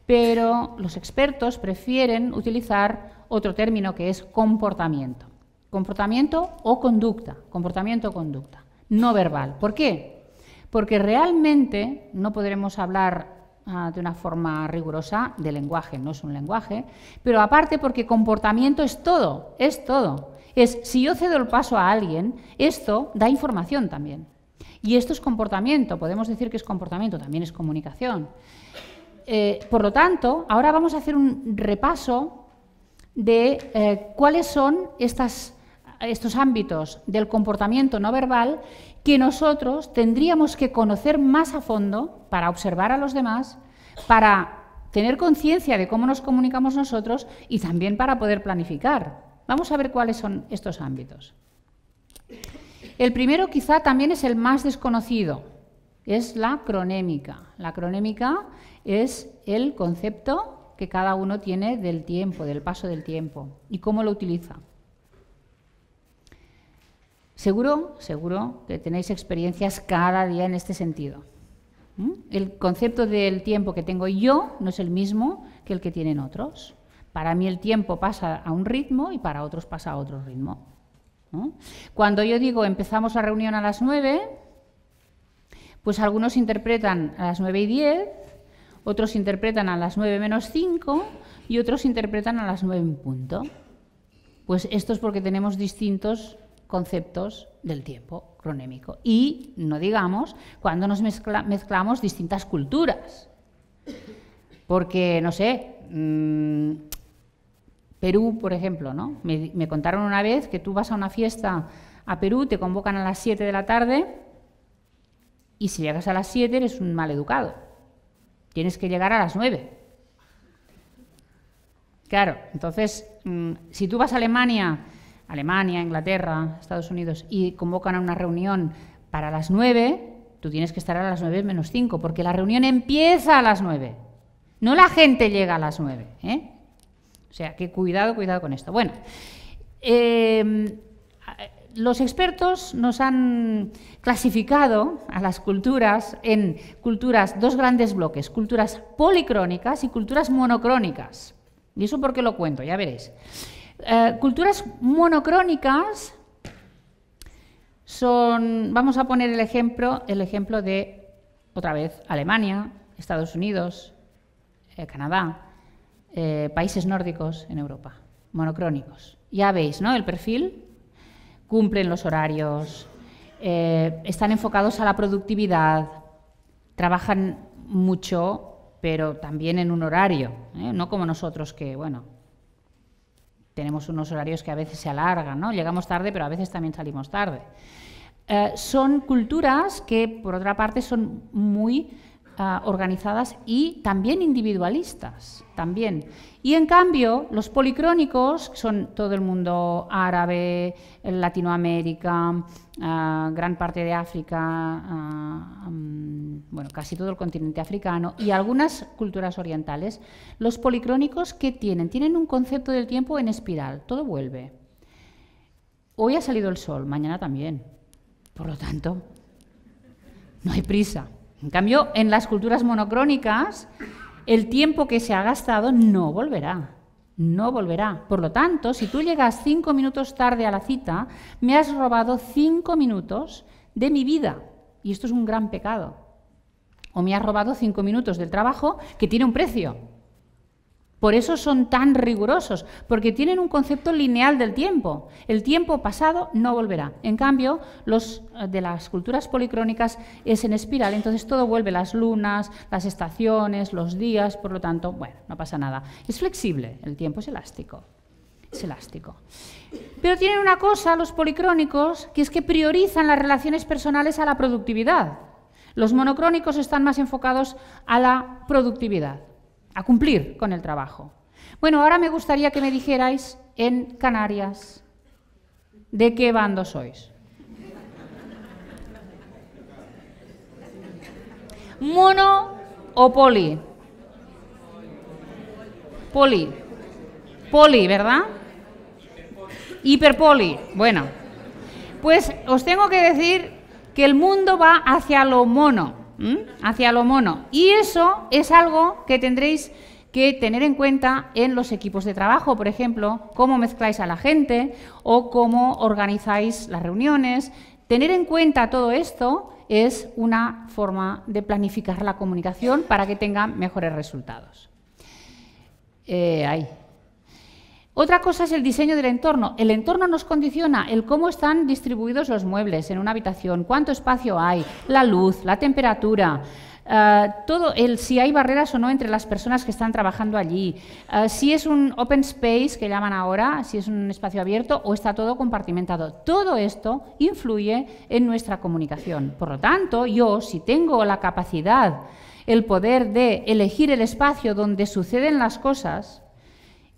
pero los expertos prefieren utilizar otro término que es comportamiento. Comportamiento o conducta, comportamiento o conducta, no verbal. ¿Por qué? Porque realmente no podremos hablar de una forma rigurosa de lenguaje, no es un lenguaje, pero aparte porque comportamiento es todo, es todo. Es, si yo cedo el paso a alguien, esto da información también. Y esto es comportamiento, podemos decir que es comportamiento, también es comunicación. Por lo tanto, ahora vamos a hacer un repaso de cuáles son estos ámbitos del comportamiento no verbal que nosotros tendríamos que conocer más a fondo para observar a los demás, para tener conciencia de cómo nos comunicamos nosotros y también para poder planificar. Vamos a ver cuáles son estos ámbitos. El primero quizá también es el más desconocido, es la cronémica. La cronémica es el concepto que cada uno tiene del tiempo, del paso del tiempo, y cómo lo utiliza. Seguro que tenéis experiencias cada día en este sentido. ¿Mm? El concepto del tiempo que tengo yo no es el mismo que el que tienen otros. Para mí el tiempo pasa a un ritmo y para otros pasa a otro ritmo, ¿no? Cuando yo digo empezamos la reunión a las 9, pues algunos interpretan a las 9:10, otros interpretan a las 9 menos 5 y otros interpretan a las 9 en punto. Pues esto es porque tenemos distintos conceptos del tiempo cronémico. Y no digamos cuando nos mezclamos distintas culturas. Porque, no sé, Perú, por ejemplo, ¿no? Me contaron una vez que tú vas a una fiesta a Perú, te convocan a las 7 de la tarde y si llegas a las 7 eres un mal educado. Tienes que llegar a las 9. Claro, entonces, si tú vas a Alemania, Inglaterra, Estados Unidos, y convocan a una reunión para las 9, tú tienes que estar a las 9 menos 5, porque la reunión empieza a las 9. No la gente llega a las 9. ¿Eh? O sea, que cuidado con esto. Bueno, los expertos nos han clasificado a las culturas en culturas, dos grandes bloques, culturas policrónicas y culturas monocrónicas. ¿Y eso por qué lo cuento? Ya veréis. Culturas monocrónicas son, vamos a poner el ejemplo de, otra vez, Alemania, Estados Unidos, Canadá, países nórdicos en Europa, monocrónicos. Ya veis, ¿no?, el perfil, cumplen los horarios, están enfocados a la productividad, trabajan mucho, pero también en un horario, no como nosotros que, bueno, tenemos unos horarios que a veces se alargan, ¿no? Llegamos tarde, pero a veces también salimos tarde. Son culturas que, por otra parte, son muy organizadas y también individualistas. También. Y, en cambio, los policrónicos son todo el mundo árabe, Latinoamérica, gran parte de África, bueno, casi todo el continente africano y algunas culturas orientales. Los policrónicos, ¿qué tienen? Tienen un concepto del tiempo en espiral, todo vuelve. Hoy ha salido el sol, mañana también. Por lo tanto, no hay prisa. En cambio, en las culturas monocrónicas, el tiempo que se ha gastado no volverá, no volverá. Por lo tanto, si tú llegas 5 minutos tarde a la cita, me has robado 5 minutos de mi vida, y esto es un gran pecado. O me has robado 5 minutos del trabajo, que tiene un precio. Por eso son tan rigurosos, porque tienen un concepto lineal del tiempo. El tiempo pasado no volverá. En cambio, los de las culturas policrónicas es en espiral, entonces todo vuelve, las lunas, las estaciones, los días, por lo tanto, bueno, no pasa nada. Es flexible, el tiempo es elástico. Es elástico. Pero tienen una cosa, los policrónicos, que es que priorizan las relaciones personales a la productividad. Los monocrónicos están más enfocados a la productividad, a cumplir con el trabajo. Bueno, ahora me gustaría que me dijerais en Canarias de qué bando sois. ¿Mono o poli? Poli. Poli, ¿verdad? Hiperpoli. Bueno, pues os tengo que decir que el mundo va hacia lo mono. Hacia lo mono. Y eso es algo que tendréis que tener en cuenta en los equipos de trabajo, por ejemplo, cómo mezcláis a la gente o cómo organizáis las reuniones. Tener en cuenta todo esto es una forma de planificar la comunicación para que tenga mejores resultados. Otra cosa es el diseño del entorno. El entorno nos condiciona el cómo están distribuidos los muebles en una habitación, cuánto espacio hay, la luz, la temperatura, todo el si hay barreras o no entre las personas que están trabajando allí, si es un open space, que llaman ahora, si es un espacio abierto o está todo compartimentado. Todo esto influye en nuestra comunicación. Por lo tanto, yo, si tengo la capacidad, el poder de elegir el espacio donde suceden las cosas,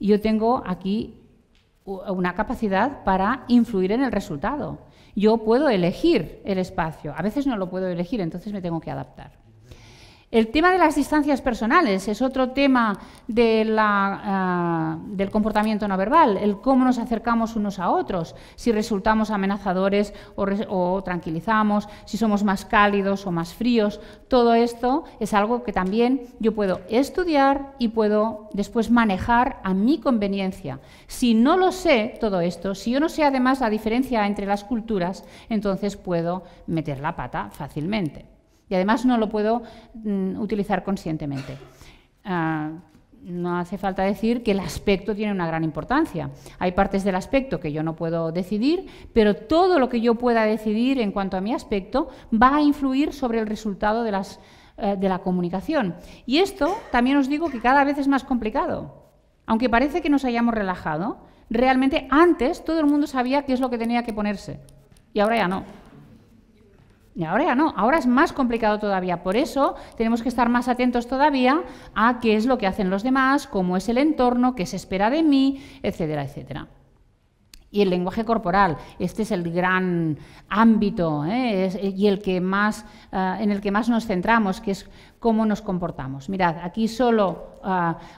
yo tengo aquí una capacidad para influir en el resultado. Yo puedo elegir el espacio. A veces no lo puedo elegir, entonces me tengo que adaptar. El tema de las distancias personales es otro tema de del comportamiento no verbal, el cómo nos acercamos unos a otros, si resultamos amenazadores o tranquilizamos, si somos más cálidos o más fríos. Todo esto es algo que también yo puedo estudiar y puedo después manejar a mi conveniencia. Si no lo sé todo esto, si yo no sé además la diferencia entre las culturas, entonces puedo meter la pata fácilmente. Y además no lo puedo utilizar conscientemente. No hace falta decir que el aspecto tiene una gran importancia. Hay partes del aspecto que yo no puedo decidir, pero todo lo que yo pueda decidir en cuanto a mi aspecto va a influir sobre el resultado de la comunicación. Y esto también os digo que cada vez es más complicado. Aunque parece que nos hayamos relajado, realmente antes todo el mundo sabía qué es lo que tenía que ponerse. Y ahora ya no. Y ahora ya no, ahora es más complicado todavía. Por eso tenemos que estar más atentos todavía a qué es lo que hacen los demás, cómo es el entorno, qué se espera de mí, etcétera, etcétera. Y el lenguaje corporal, este es el gran ámbito y el que más, en el que más nos centramos, que es cómo nos comportamos. Mirad, aquí solo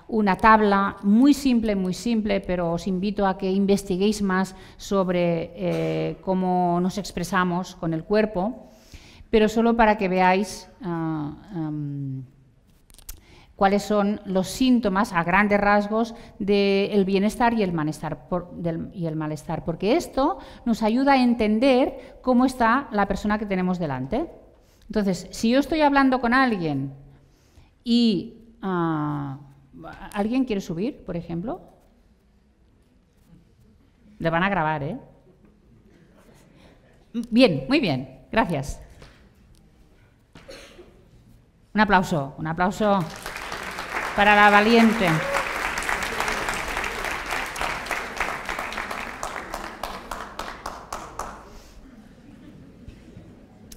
una tabla muy simple, pero os invito a que investiguéis más sobre cómo nos expresamos con el cuerpo. Pero solo para que veáis cuáles son los síntomas a grandes rasgos del bienestar y el malestar, porque esto nos ayuda a entender cómo está la persona que tenemos delante. Entonces, si yo estoy hablando con alguien y alguien quiere subir, por ejemplo, le van a grabar, ¿eh? Bien, muy bien, gracias. Un aplauso para la valiente.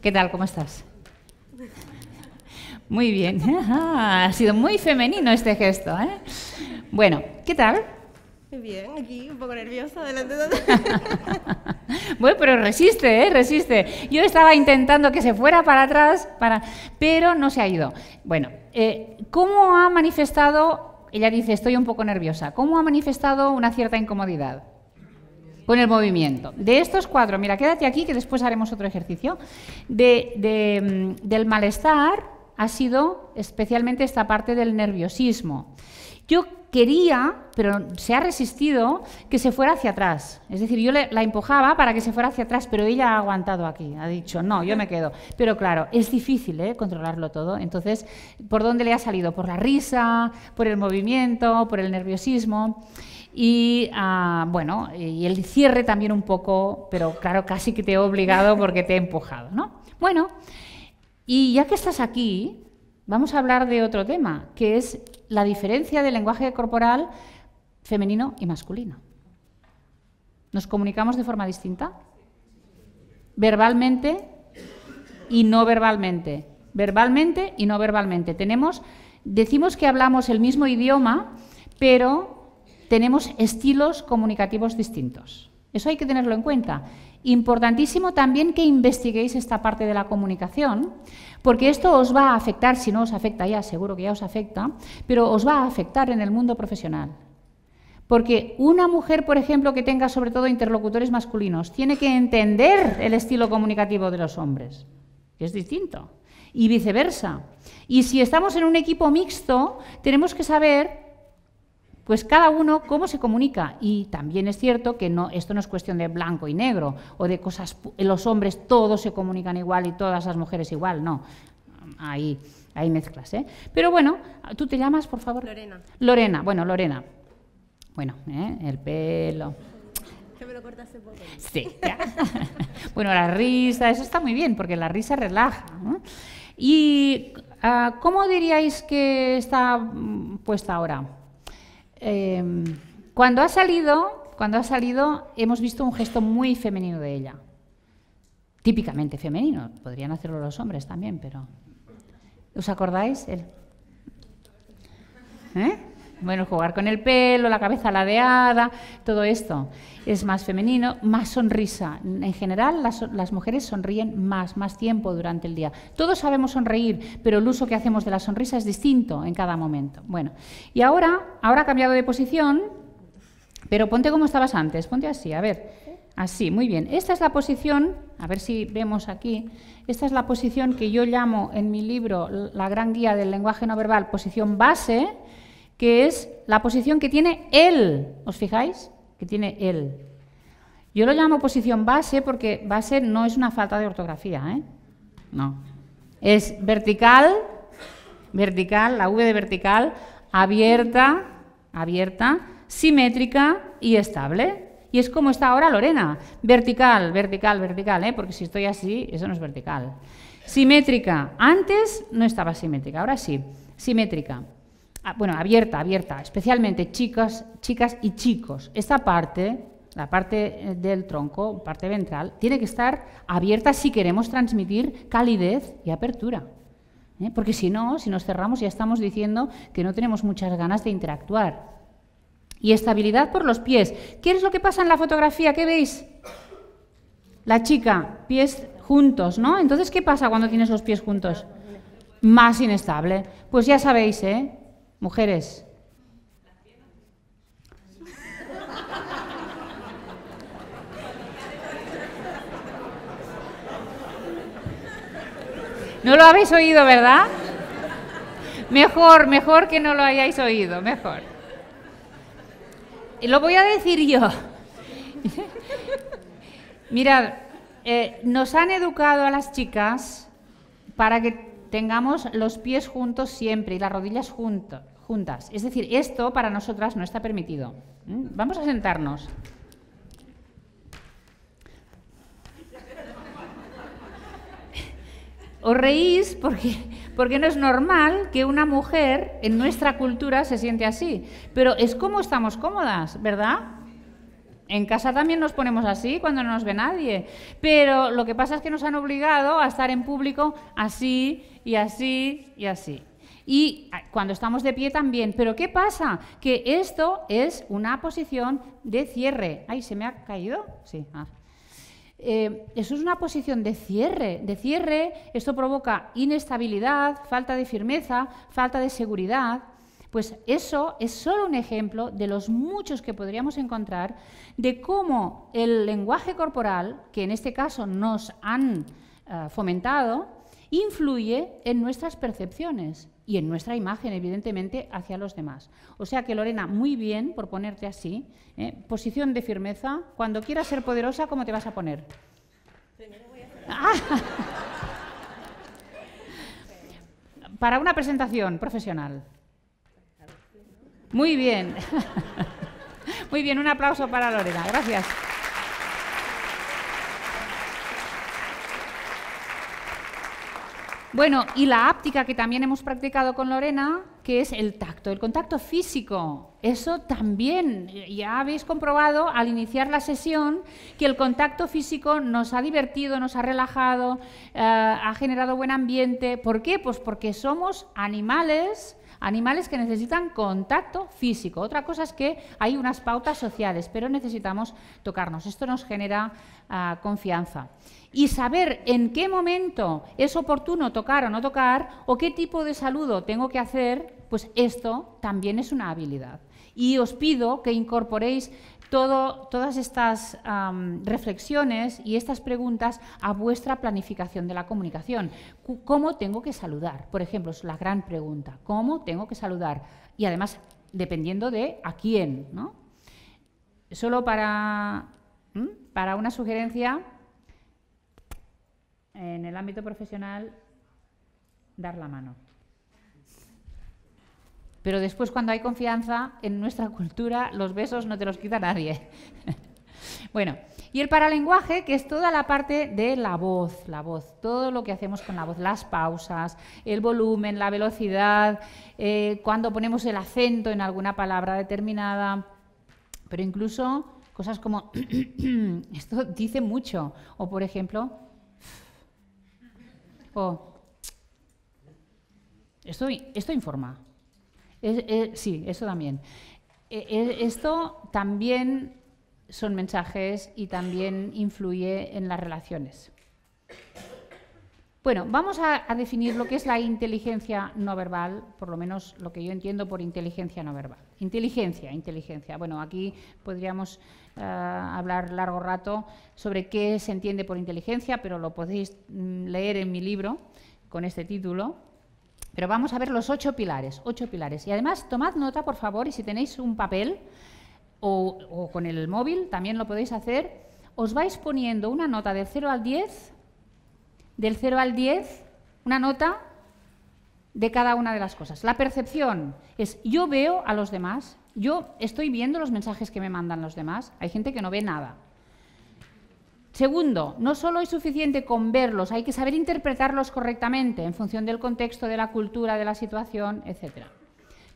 ¿Qué tal? ¿Cómo estás? Muy bien. Ah, ha sido muy femenino este gesto, ¿eh? Bueno, ¿qué tal? Bien, aquí un poco nerviosa, adelante. Bueno, pero resiste, ¿eh? Resiste. Yo estaba intentando que se fuera para atrás, pero no se ha ido. Bueno, ¿cómo ha manifestado, ella dice, estoy un poco nerviosa, cómo ha manifestado una cierta incomodidad? Con el movimiento. De estos cuatro, mira, quédate aquí que después haremos otro ejercicio, del malestar ha sido especialmente esta parte del nerviosismo. Yo quería, pero se ha resistido, que se fuera hacia atrás. Es decir, yo la empujaba para que se fuera hacia atrás, pero ella ha aguantado aquí, ha dicho, no, yo me quedo. Pero claro, es difícil controlarlo todo. Entonces, ¿por dónde le ha salido? Por la risa, por el movimiento, por el nerviosismo. Y bueno, y el cierre también un poco, pero claro, casi que te he obligado porque te he empujado, ¿no? Bueno, y ya que estás aquí, vamos a hablar de otro tema, que es la diferencia del lenguaje corporal femenino y masculino. ¿Nos comunicamos de forma distinta? Verbalmente y no verbalmente. Verbalmente y no verbalmente. Decimos que hablamos el mismo idioma, pero tenemos estilos comunicativos distintos. Eso hay que tenerlo en cuenta. Importantísimo también que investiguéis esta parte de la comunicación, porque esto os va a afectar, si no os afecta ya, seguro que ya os afecta, pero os va a afectar en el mundo profesional. Porque una mujer, por ejemplo, que tenga sobre todo interlocutores masculinos, tiene que entender el estilo comunicativo de los hombres, que es distinto, y viceversa. Y si estamos en un equipo mixto, tenemos que saber pues cada uno cómo se comunica. Y también es cierto que no, esto no es cuestión de blanco y negro o de cosas, los hombres todos se comunican igual y todas las mujeres igual, no, hay mezclas, ¿eh? Pero bueno, ¿tú te llamas, por favor? Lorena. Lorena, bueno, Lorena. Bueno, el pelo. Que me lo cortaste poco. Sí. Bueno, la risa, eso está muy bien porque la risa relaja, ¿no? Y ¿cómo diríais que está puesta ahora? Cuando ha salido, hemos visto un gesto muy femenino de ella. Típicamente femenino. Podrían hacerlo los hombres también, pero... ¿Os acordáis? ¿Eh? Bueno, jugar con el pelo, la cabeza ladeada, todo esto. Es más femenino, más sonrisa. En general, las mujeres sonríen más tiempo durante el día. Todos sabemos sonreír, pero el uso que hacemos de la sonrisa es distinto en cada momento. Bueno, y ahora ha cambiado de posición, pero ponte como estabas antes, ponte así, a ver. Así, muy bien. Esta es la posición, a ver si vemos aquí, esta es la posición que yo llamo en mi libro La Gran Guía del Lenguaje No Verbal, posición base, que es la posición que tiene él. ¿Os fijáis? Que tiene él. Yo lo llamo posición base porque base no es una falta de ortografía, ¿eh? No. Es vertical, vertical, la V de vertical, abierta, abierta, simétrica y estable. Y es como está ahora Lorena, vertical, vertical, vertical, ¿eh? Porque si estoy así, eso no es vertical. Simétrica, antes no estaba simétrica, ahora sí, simétrica. Ah, bueno, abierta, abierta, especialmente chicas, chicas y chicos. Esta parte, la parte del tronco, parte ventral, tiene que estar abierta si queremos transmitir calidez y apertura. ¿Eh? Porque si no, si nos cerramos ya estamos diciendo que no tenemos muchas ganas de interactuar. Y estabilidad por los pies. ¿Qué es lo que pasa en la fotografía? ¿Qué veis? La chica, pies juntos, ¿no? Entonces, ¿qué pasa cuando tienes los pies juntos? Más inestable. Pues ya sabéis, ¿eh? Mujeres. No lo habéis oído, ¿verdad? Mejor, mejor que no lo hayáis oído, mejor. Lo voy a decir yo. Mirad, nos han educado a las chicas para que tengamos los pies juntos siempre y las rodillas juntas. Es decir, esto para nosotras no está permitido. Vamos a sentarnos. Os reís porque no es normal que una mujer en nuestra cultura se siente así. Pero es como estamos cómodas, ¿verdad? En casa también nos ponemos así cuando no nos ve nadie. Pero lo que pasa es que nos han obligado a estar en público así y así y así. Y cuando estamos de pie también. Pero ¿qué pasa? Que esto es una posición de cierre. Ay, ¿se me ha caído? Sí, ah. Eso es una posición de cierre, esto provoca inestabilidad, falta de firmeza, falta de seguridad. Pues eso es solo un ejemplo de los muchos que podríamos encontrar de cómo el lenguaje corporal, que en este caso nos han fomentado, influye en nuestras percepciones y en nuestra imagen, evidentemente, hacia los demás. O sea que, Lorena, muy bien por ponerte así, ¿eh? Posición de firmeza. Cuando quieras ser poderosa, ¿cómo te vas a poner? Primero voy a hacer... ¡Ah! Para una presentación profesional. Muy bien. Muy bien, un aplauso para Lorena. Gracias. Bueno, y la áptica que también hemos practicado con Lorena, que es el tacto, el contacto físico. Eso también, ya habéis comprobado al iniciar la sesión, que el contacto físico nos ha divertido, nos ha relajado, ha generado buen ambiente. ¿Por qué? Pues porque somos animales, animales que necesitan contacto físico. Otra cosa es que hay unas pautas sociales, pero necesitamos tocarnos. Esto nos genera confianza. Y saber en qué momento es oportuno tocar o no tocar, o qué tipo de saludo tengo que hacer, pues esto también es una habilidad. Y os pido que incorporéis todas estas reflexiones y estas preguntas a vuestra planificación de la comunicación. ¿Cómo tengo que saludar? Por ejemplo, es la gran pregunta. ¿Cómo tengo que saludar? Y además, dependiendo de a quién, ¿no? Solo para una sugerencia... En el ámbito profesional, dar la mano. Pero después, cuando hay confianza, en nuestra cultura, los besos no te los quita nadie. Bueno, y el paralenguaje, que es toda la parte de la voz, todo lo que hacemos con la voz, las pausas, el volumen, la velocidad, cuando ponemos el acento en alguna palabra determinada, pero incluso cosas como... esto dice mucho, o por ejemplo... Esto informa. Sí, eso también. Esto también son mensajes y también influye en las relaciones. Bueno, vamos a definir lo que es la inteligencia no verbal, por lo menos lo que yo entiendo por inteligencia no verbal. Inteligencia. Bueno, aquí podríamos hablar largo rato sobre qué se entiende por inteligencia, pero lo podéis leer en mi libro con este título. Pero vamos a ver los 8 pilares. Y además, tomad nota, por favor, y si tenéis un papel o con el móvil, también lo podéis hacer, os vais poniendo una nota del 0 al 10... del 0 al 10, una nota de cada una de las cosas. La percepción es, yo veo a los demás, yo estoy viendo los mensajes que me mandan los demás, hay gente que no ve nada. Segundo, no solo es suficiente con verlos, hay que saber interpretarlos correctamente en función del contexto, de la cultura, de la situación, etc.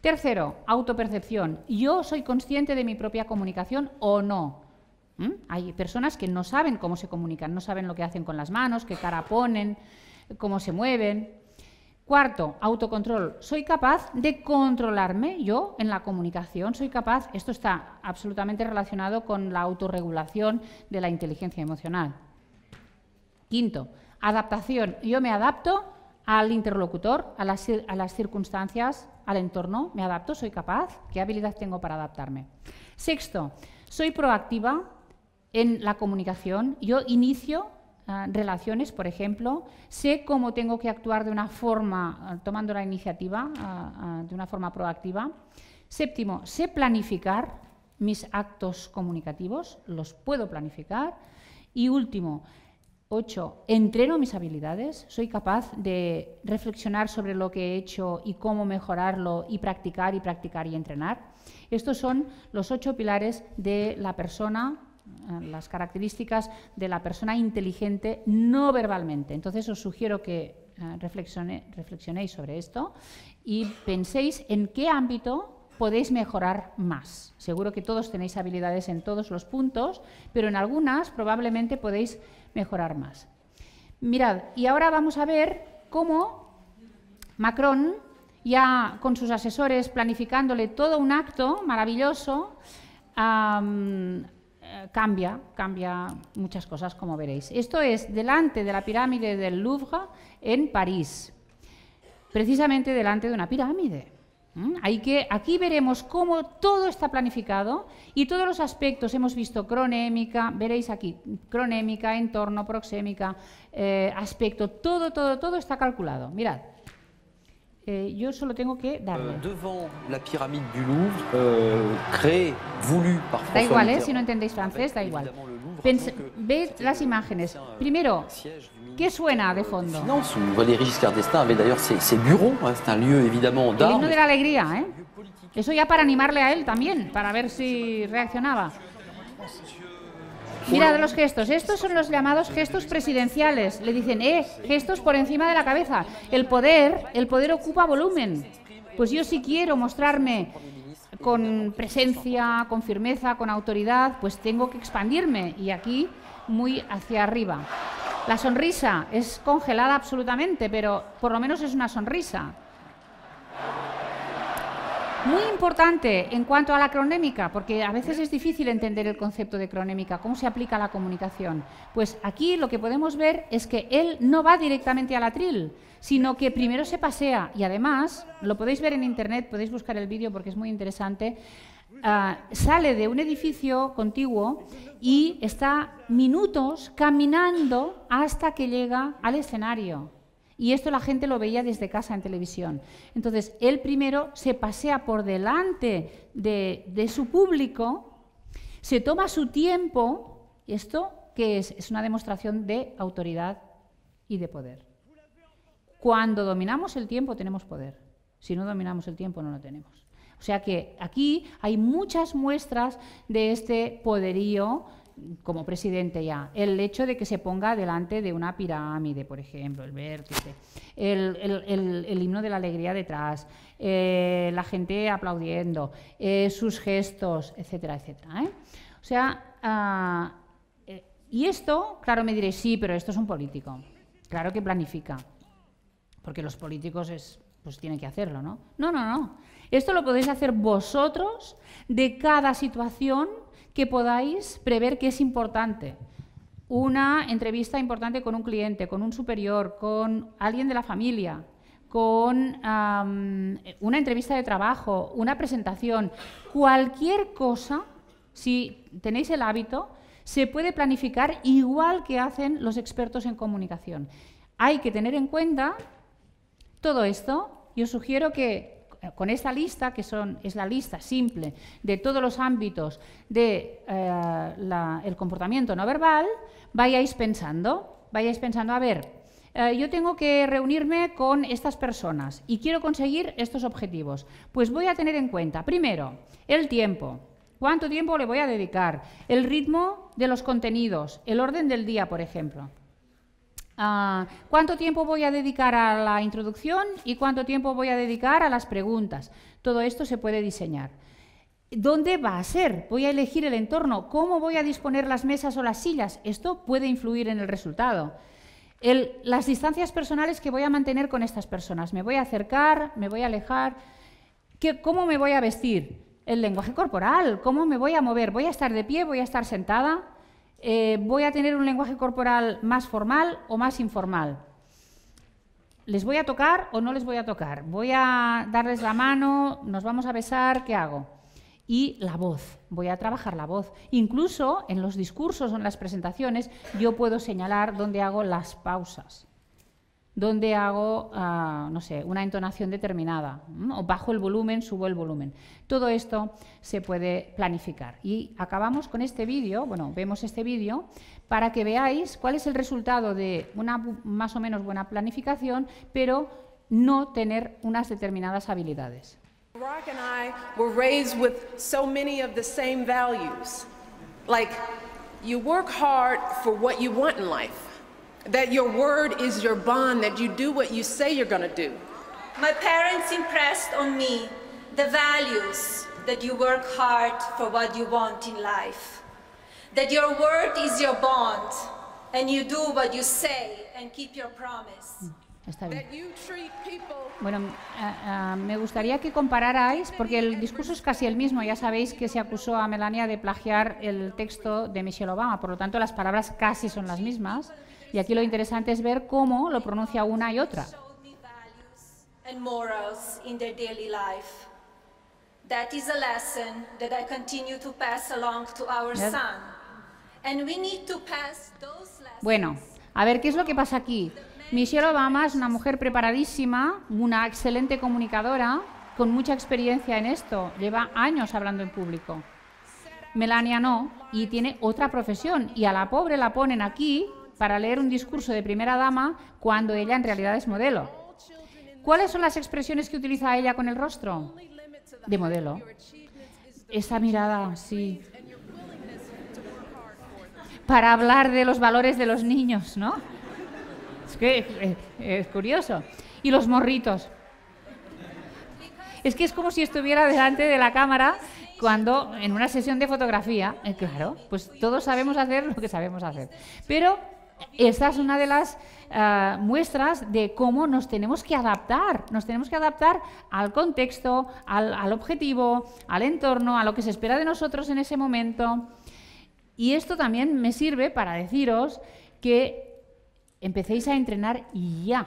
Tercero, autopercepción. ¿Yo soy consciente de mi propia comunicación o no? Hay personas que no saben cómo se comunican, no saben lo que hacen con las manos, qué cara ponen, cómo se mueven. Cuarto, autocontrol. ¿Soy capaz de controlarme yo en la comunicación? ¿Soy capaz? Esto está absolutamente relacionado con la autorregulación de la inteligencia emocional. Quinto, adaptación. Yo me adapto al interlocutor, a las circunstancias, al entorno. ¿Me adapto? ¿Soy capaz? ¿Qué habilidad tengo para adaptarme? Sexto, soy proactiva en la comunicación, yo inicio relaciones, por ejemplo, sé cómo tengo que actuar de una forma, tomando la iniciativa, de una forma proactiva. Séptimo, sé planificar mis actos comunicativos, los puedo planificar. Y último, 8, entreno mis habilidades, soy capaz de reflexionar sobre lo que he hecho y cómo mejorarlo y practicar y entrenar. Estos son los 8 pilares de la persona, las características de la persona inteligente no verbalmente. Entonces, os sugiero que reflexionéis sobre esto y penséis en qué ámbito podéis mejorar más. Seguro que todos tenéis habilidades en todos los puntos, pero en algunas probablemente podéis mejorar más. Mirad, y ahora vamos a ver cómo Macron, ya con sus asesores planificándole todo un acto maravilloso, cambia muchas cosas, como veréis. Esto es delante de la pirámide del Louvre en París, precisamente delante de una pirámide. Aquí veremos cómo todo está planificado y todos los aspectos. Hemos visto cronémica, veréis aquí, cronémica, entorno, proxémica, aspecto, todo está calculado. Mirad, yo solo tengo que darle. Devant la pirámide du Louvre, créé, voulu par François. Da igual, si no entendéis francés, da igual. Ved las imágenes. Primero, ¿qué suena de fondo? No, Valéry Giscard d'Estaing avait d'ailleurs ses bureaux, c'est un lieu évidemment d'art. El himno de la alegría, ¿eh? Eso ya para animarle a él también, para ver si reaccionaba. Mira de los gestos, estos son los llamados gestos presidenciales. Le dicen, gestos por encima de la cabeza. El poder ocupa volumen. Pues yo sí quiero mostrarme con presencia, con firmeza, con autoridad, pues tengo que expandirme, y aquí muy hacia arriba. La sonrisa es congelada absolutamente, pero por lo menos es una sonrisa. Muy importante en cuanto a la cronémica, porque a veces es difícil entender el concepto de cronémica, cómo se aplica a la comunicación. Pues aquí lo que podemos ver es que él no va directamente al atril, sino que primero se pasea, y además, lo podéis ver en internet, podéis buscar el vídeo porque es muy interesante, sale de un edificio contiguo y está minutos caminando hasta que llega al escenario. Y esto la gente lo veía desde casa en televisión. Entonces, él primero se pasea por delante de su público, se toma su tiempo. ¿Esto qué es? Es una demostración de autoridad y de poder. Cuando dominamos el tiempo tenemos poder. Si no dominamos el tiempo no lo tenemos. O sea que aquí hay muchas muestras de este poderío como presidente ya. El hecho de que se ponga delante de una pirámide, por ejemplo, el vértice, el himno de la alegría detrás, la gente aplaudiendo, sus gestos, etcétera, etcétera, ¿eh? O sea, y esto, claro, me diréis, sí, pero esto es un político. Claro que planifica, porque los políticos tienen que hacerlo, ¿no? No. Esto lo podéis hacer vosotros de cada situación que podáis prever que es importante. Una entrevista importante con un cliente, con un superior, con alguien de la familia, con una entrevista de trabajo, una presentación, cualquier cosa, si tenéis el hábito, se puede planificar igual que hacen los expertos en comunicación. Hay que tener en cuenta todo esto y os sugiero que con esta lista, que es la lista simple de todos los ámbitos del el comportamiento no verbal, vayáis pensando, a ver, yo tengo que reunirme con estas personas y quiero conseguir estos objetivos. Pues voy a tener en cuenta, primero, el tiempo. ¿Cuánto tiempo le voy a dedicar? El ritmo de los contenidos, el orden del día, por ejemplo. ¿Cuánto tiempo voy a dedicar a la introducción y cuánto tiempo voy a dedicar a las preguntas? Todo esto se puede diseñar. ¿Dónde va a ser? ¿Voy a elegir el entorno? ¿Cómo voy a disponer las mesas o las sillas? Esto puede influir en el resultado. Las distancias personales que voy a mantener con estas personas. ¿Me voy a acercar? ¿Me voy a alejar? ¿Cómo me voy a vestir? El lenguaje corporal, ¿cómo me voy a mover? ¿Voy a estar de pie? ¿Voy a estar sentada? ¿Voy a tener un lenguaje corporal más formal o más informal? ¿Les voy a tocar o no les voy a tocar? ¿Voy a darles la mano? ¿Nos vamos a besar? ¿Qué hago? Y la voz, voy a trabajar la voz. Incluso en los discursos o en las presentaciones yo puedo señalar dónde hago las pausas, donde hago, no sé, una entonación determinada, ¿no? O bajo el volumen, subo el volumen. Todo esto se puede planificar. Y acabamos con este vídeo, bueno, vemos este vídeo, para que veáis cuál es el resultado de una más o menos buena planificación, pero no tener unas determinadas habilidades. Barack and I were raised with so many of the same values. Like, you work hard for what you want in life. That your word is your bond, that you do what you say you're going to do. My parents impressed on me the values that you work hard for what you want in life, that your word is your bond, and you do what you say and keep your promise. Está bien. Bueno, me gustaría que compararais, porque el discurso es casi el mismo. Ya sabéis que se acusó a Melania de plagiar el texto de Michelle Obama, por lo tanto las palabras casi son las mismas. Y aquí lo interesante es ver cómo lo pronuncia una y otra. Bueno, a ver qué es lo que pasa aquí. Michelle Obama es una mujer preparadísima, una excelente comunicadora, con mucha experiencia en esto. Lleva años hablando en público. Melania no, y tiene otra profesión. Y a la pobre la ponen aquí para leer un discurso de primera dama cuando ella en realidad es modelo. ¿Cuáles son las expresiones que utiliza ella con el rostro? De modelo. Esa mirada, sí. Para hablar de los valores de los niños, ¿no? Es que es curioso. Y los morritos. Es que es como si estuviera delante de la cámara cuando en una sesión de fotografía. Claro, pues todos sabemos hacer lo que sabemos hacer. Pero esta es una de las muestras de cómo nos tenemos que adaptar. Nos tenemos que adaptar al contexto, al objetivo, al entorno, a lo que se espera de nosotros en ese momento. Y esto también me sirve para deciros que empecéis a entrenar ya.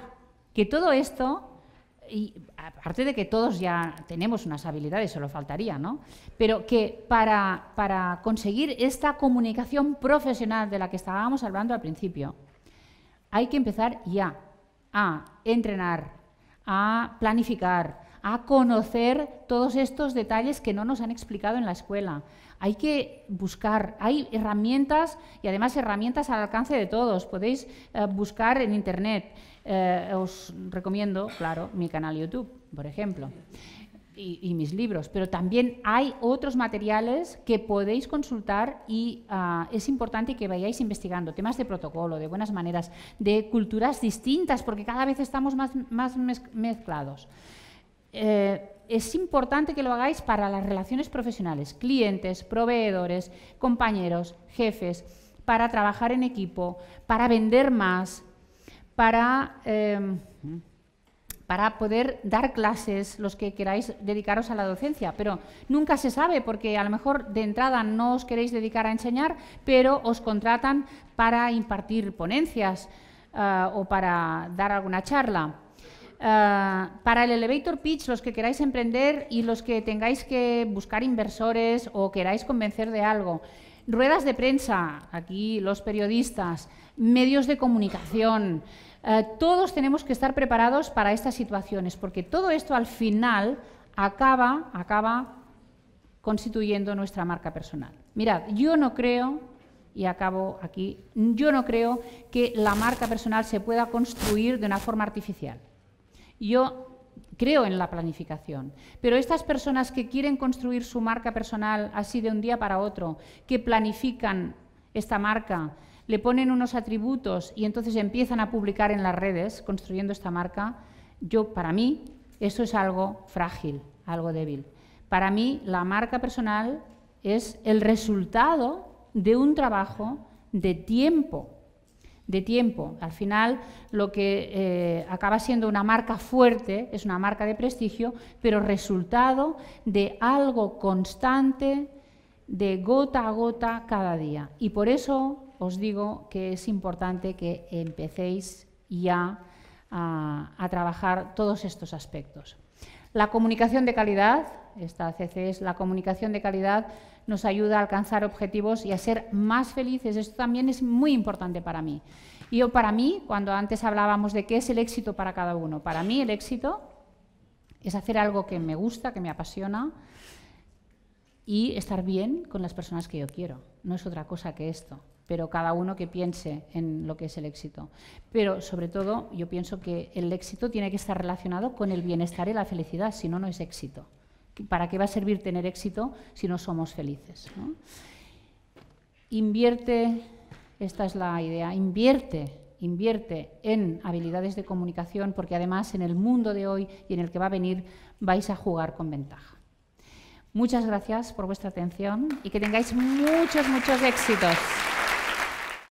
Que todo esto, y aparte de que todos ya tenemos unas habilidades, solo faltaría, ¿no? Pero que para conseguir esta comunicación profesional de la que estábamos hablando al principio, hay que empezar ya a entrenar, a planificar, a conocer todos estos detalles que no nos han explicado en la escuela. Hay que buscar, hay herramientas y además herramientas al alcance de todos. Podéis buscar en Internet. Os recomiendo, claro, mi canal YouTube, por ejemplo, y mis libros, pero también hay otros materiales que podéis consultar y es importante que vayáis investigando temas de protocolo, de buenas maneras, de culturas distintas, porque cada vez estamos más mezclados. Es importante que lo hagáis para las relaciones profesionales, clientes, proveedores, compañeros, jefes, para trabajar en equipo, para vender más, para para poder dar clases, los que queráis dedicaros a la docencia, pero nunca se sabe, porque a lo mejor de entrada no os queréis dedicar a enseñar, pero os contratan para impartir ponencias o para dar alguna charla. Para el elevator pitch, los que queráis emprender y los que tengáis que buscar inversores o queráis convencer de algo. Ruedas de prensa, aquí los periodistas, medios de comunicación, todos tenemos que estar preparados para estas situaciones, porque todo esto al final acaba constituyendo nuestra marca personal. Mirad, yo no creo, y acabo aquí, yo no creo que la marca personal se pueda construir de una forma artificial. Yo creo en la planificación, pero estas personas que quieren construir su marca personal así de un día para otro, que planifican esta marca, le ponen unos atributos y entonces empiezan a publicar en las redes construyendo esta marca, yo, para mí, eso es algo frágil, algo débil. Para mí, la marca personal es el resultado de un trabajo de tiempo. Al final, lo que acaba siendo una marca fuerte es una marca de prestigio, pero resultado de algo constante, de gota a gota cada día. Y por eso os digo que es importante que empecéis ya a trabajar todos estos aspectos. La comunicación de calidad, esta CC es la comunicación de calidad, nos ayuda a alcanzar objetivos y a ser más felices. Esto también es muy importante para mí. Yo, para mí, cuando antes hablábamos de qué es el éxito para cada uno, para mí el éxito es hacer algo que me gusta, que me apasiona y estar bien con las personas que yo quiero. No es otra cosa que esto, pero cada uno que piense en lo que es el éxito. Pero, sobre todo, yo pienso que el éxito tiene que estar relacionado con el bienestar y la felicidad, si no, no es éxito. ¿Para qué va a servir tener éxito si no somos felices, ¿no? Invierte, esta es la idea, invierte en habilidades de comunicación, porque además en el mundo de hoy y en el que va a venir vais a jugar con ventaja. Muchas gracias por vuestra atención y que tengáis muchos éxitos.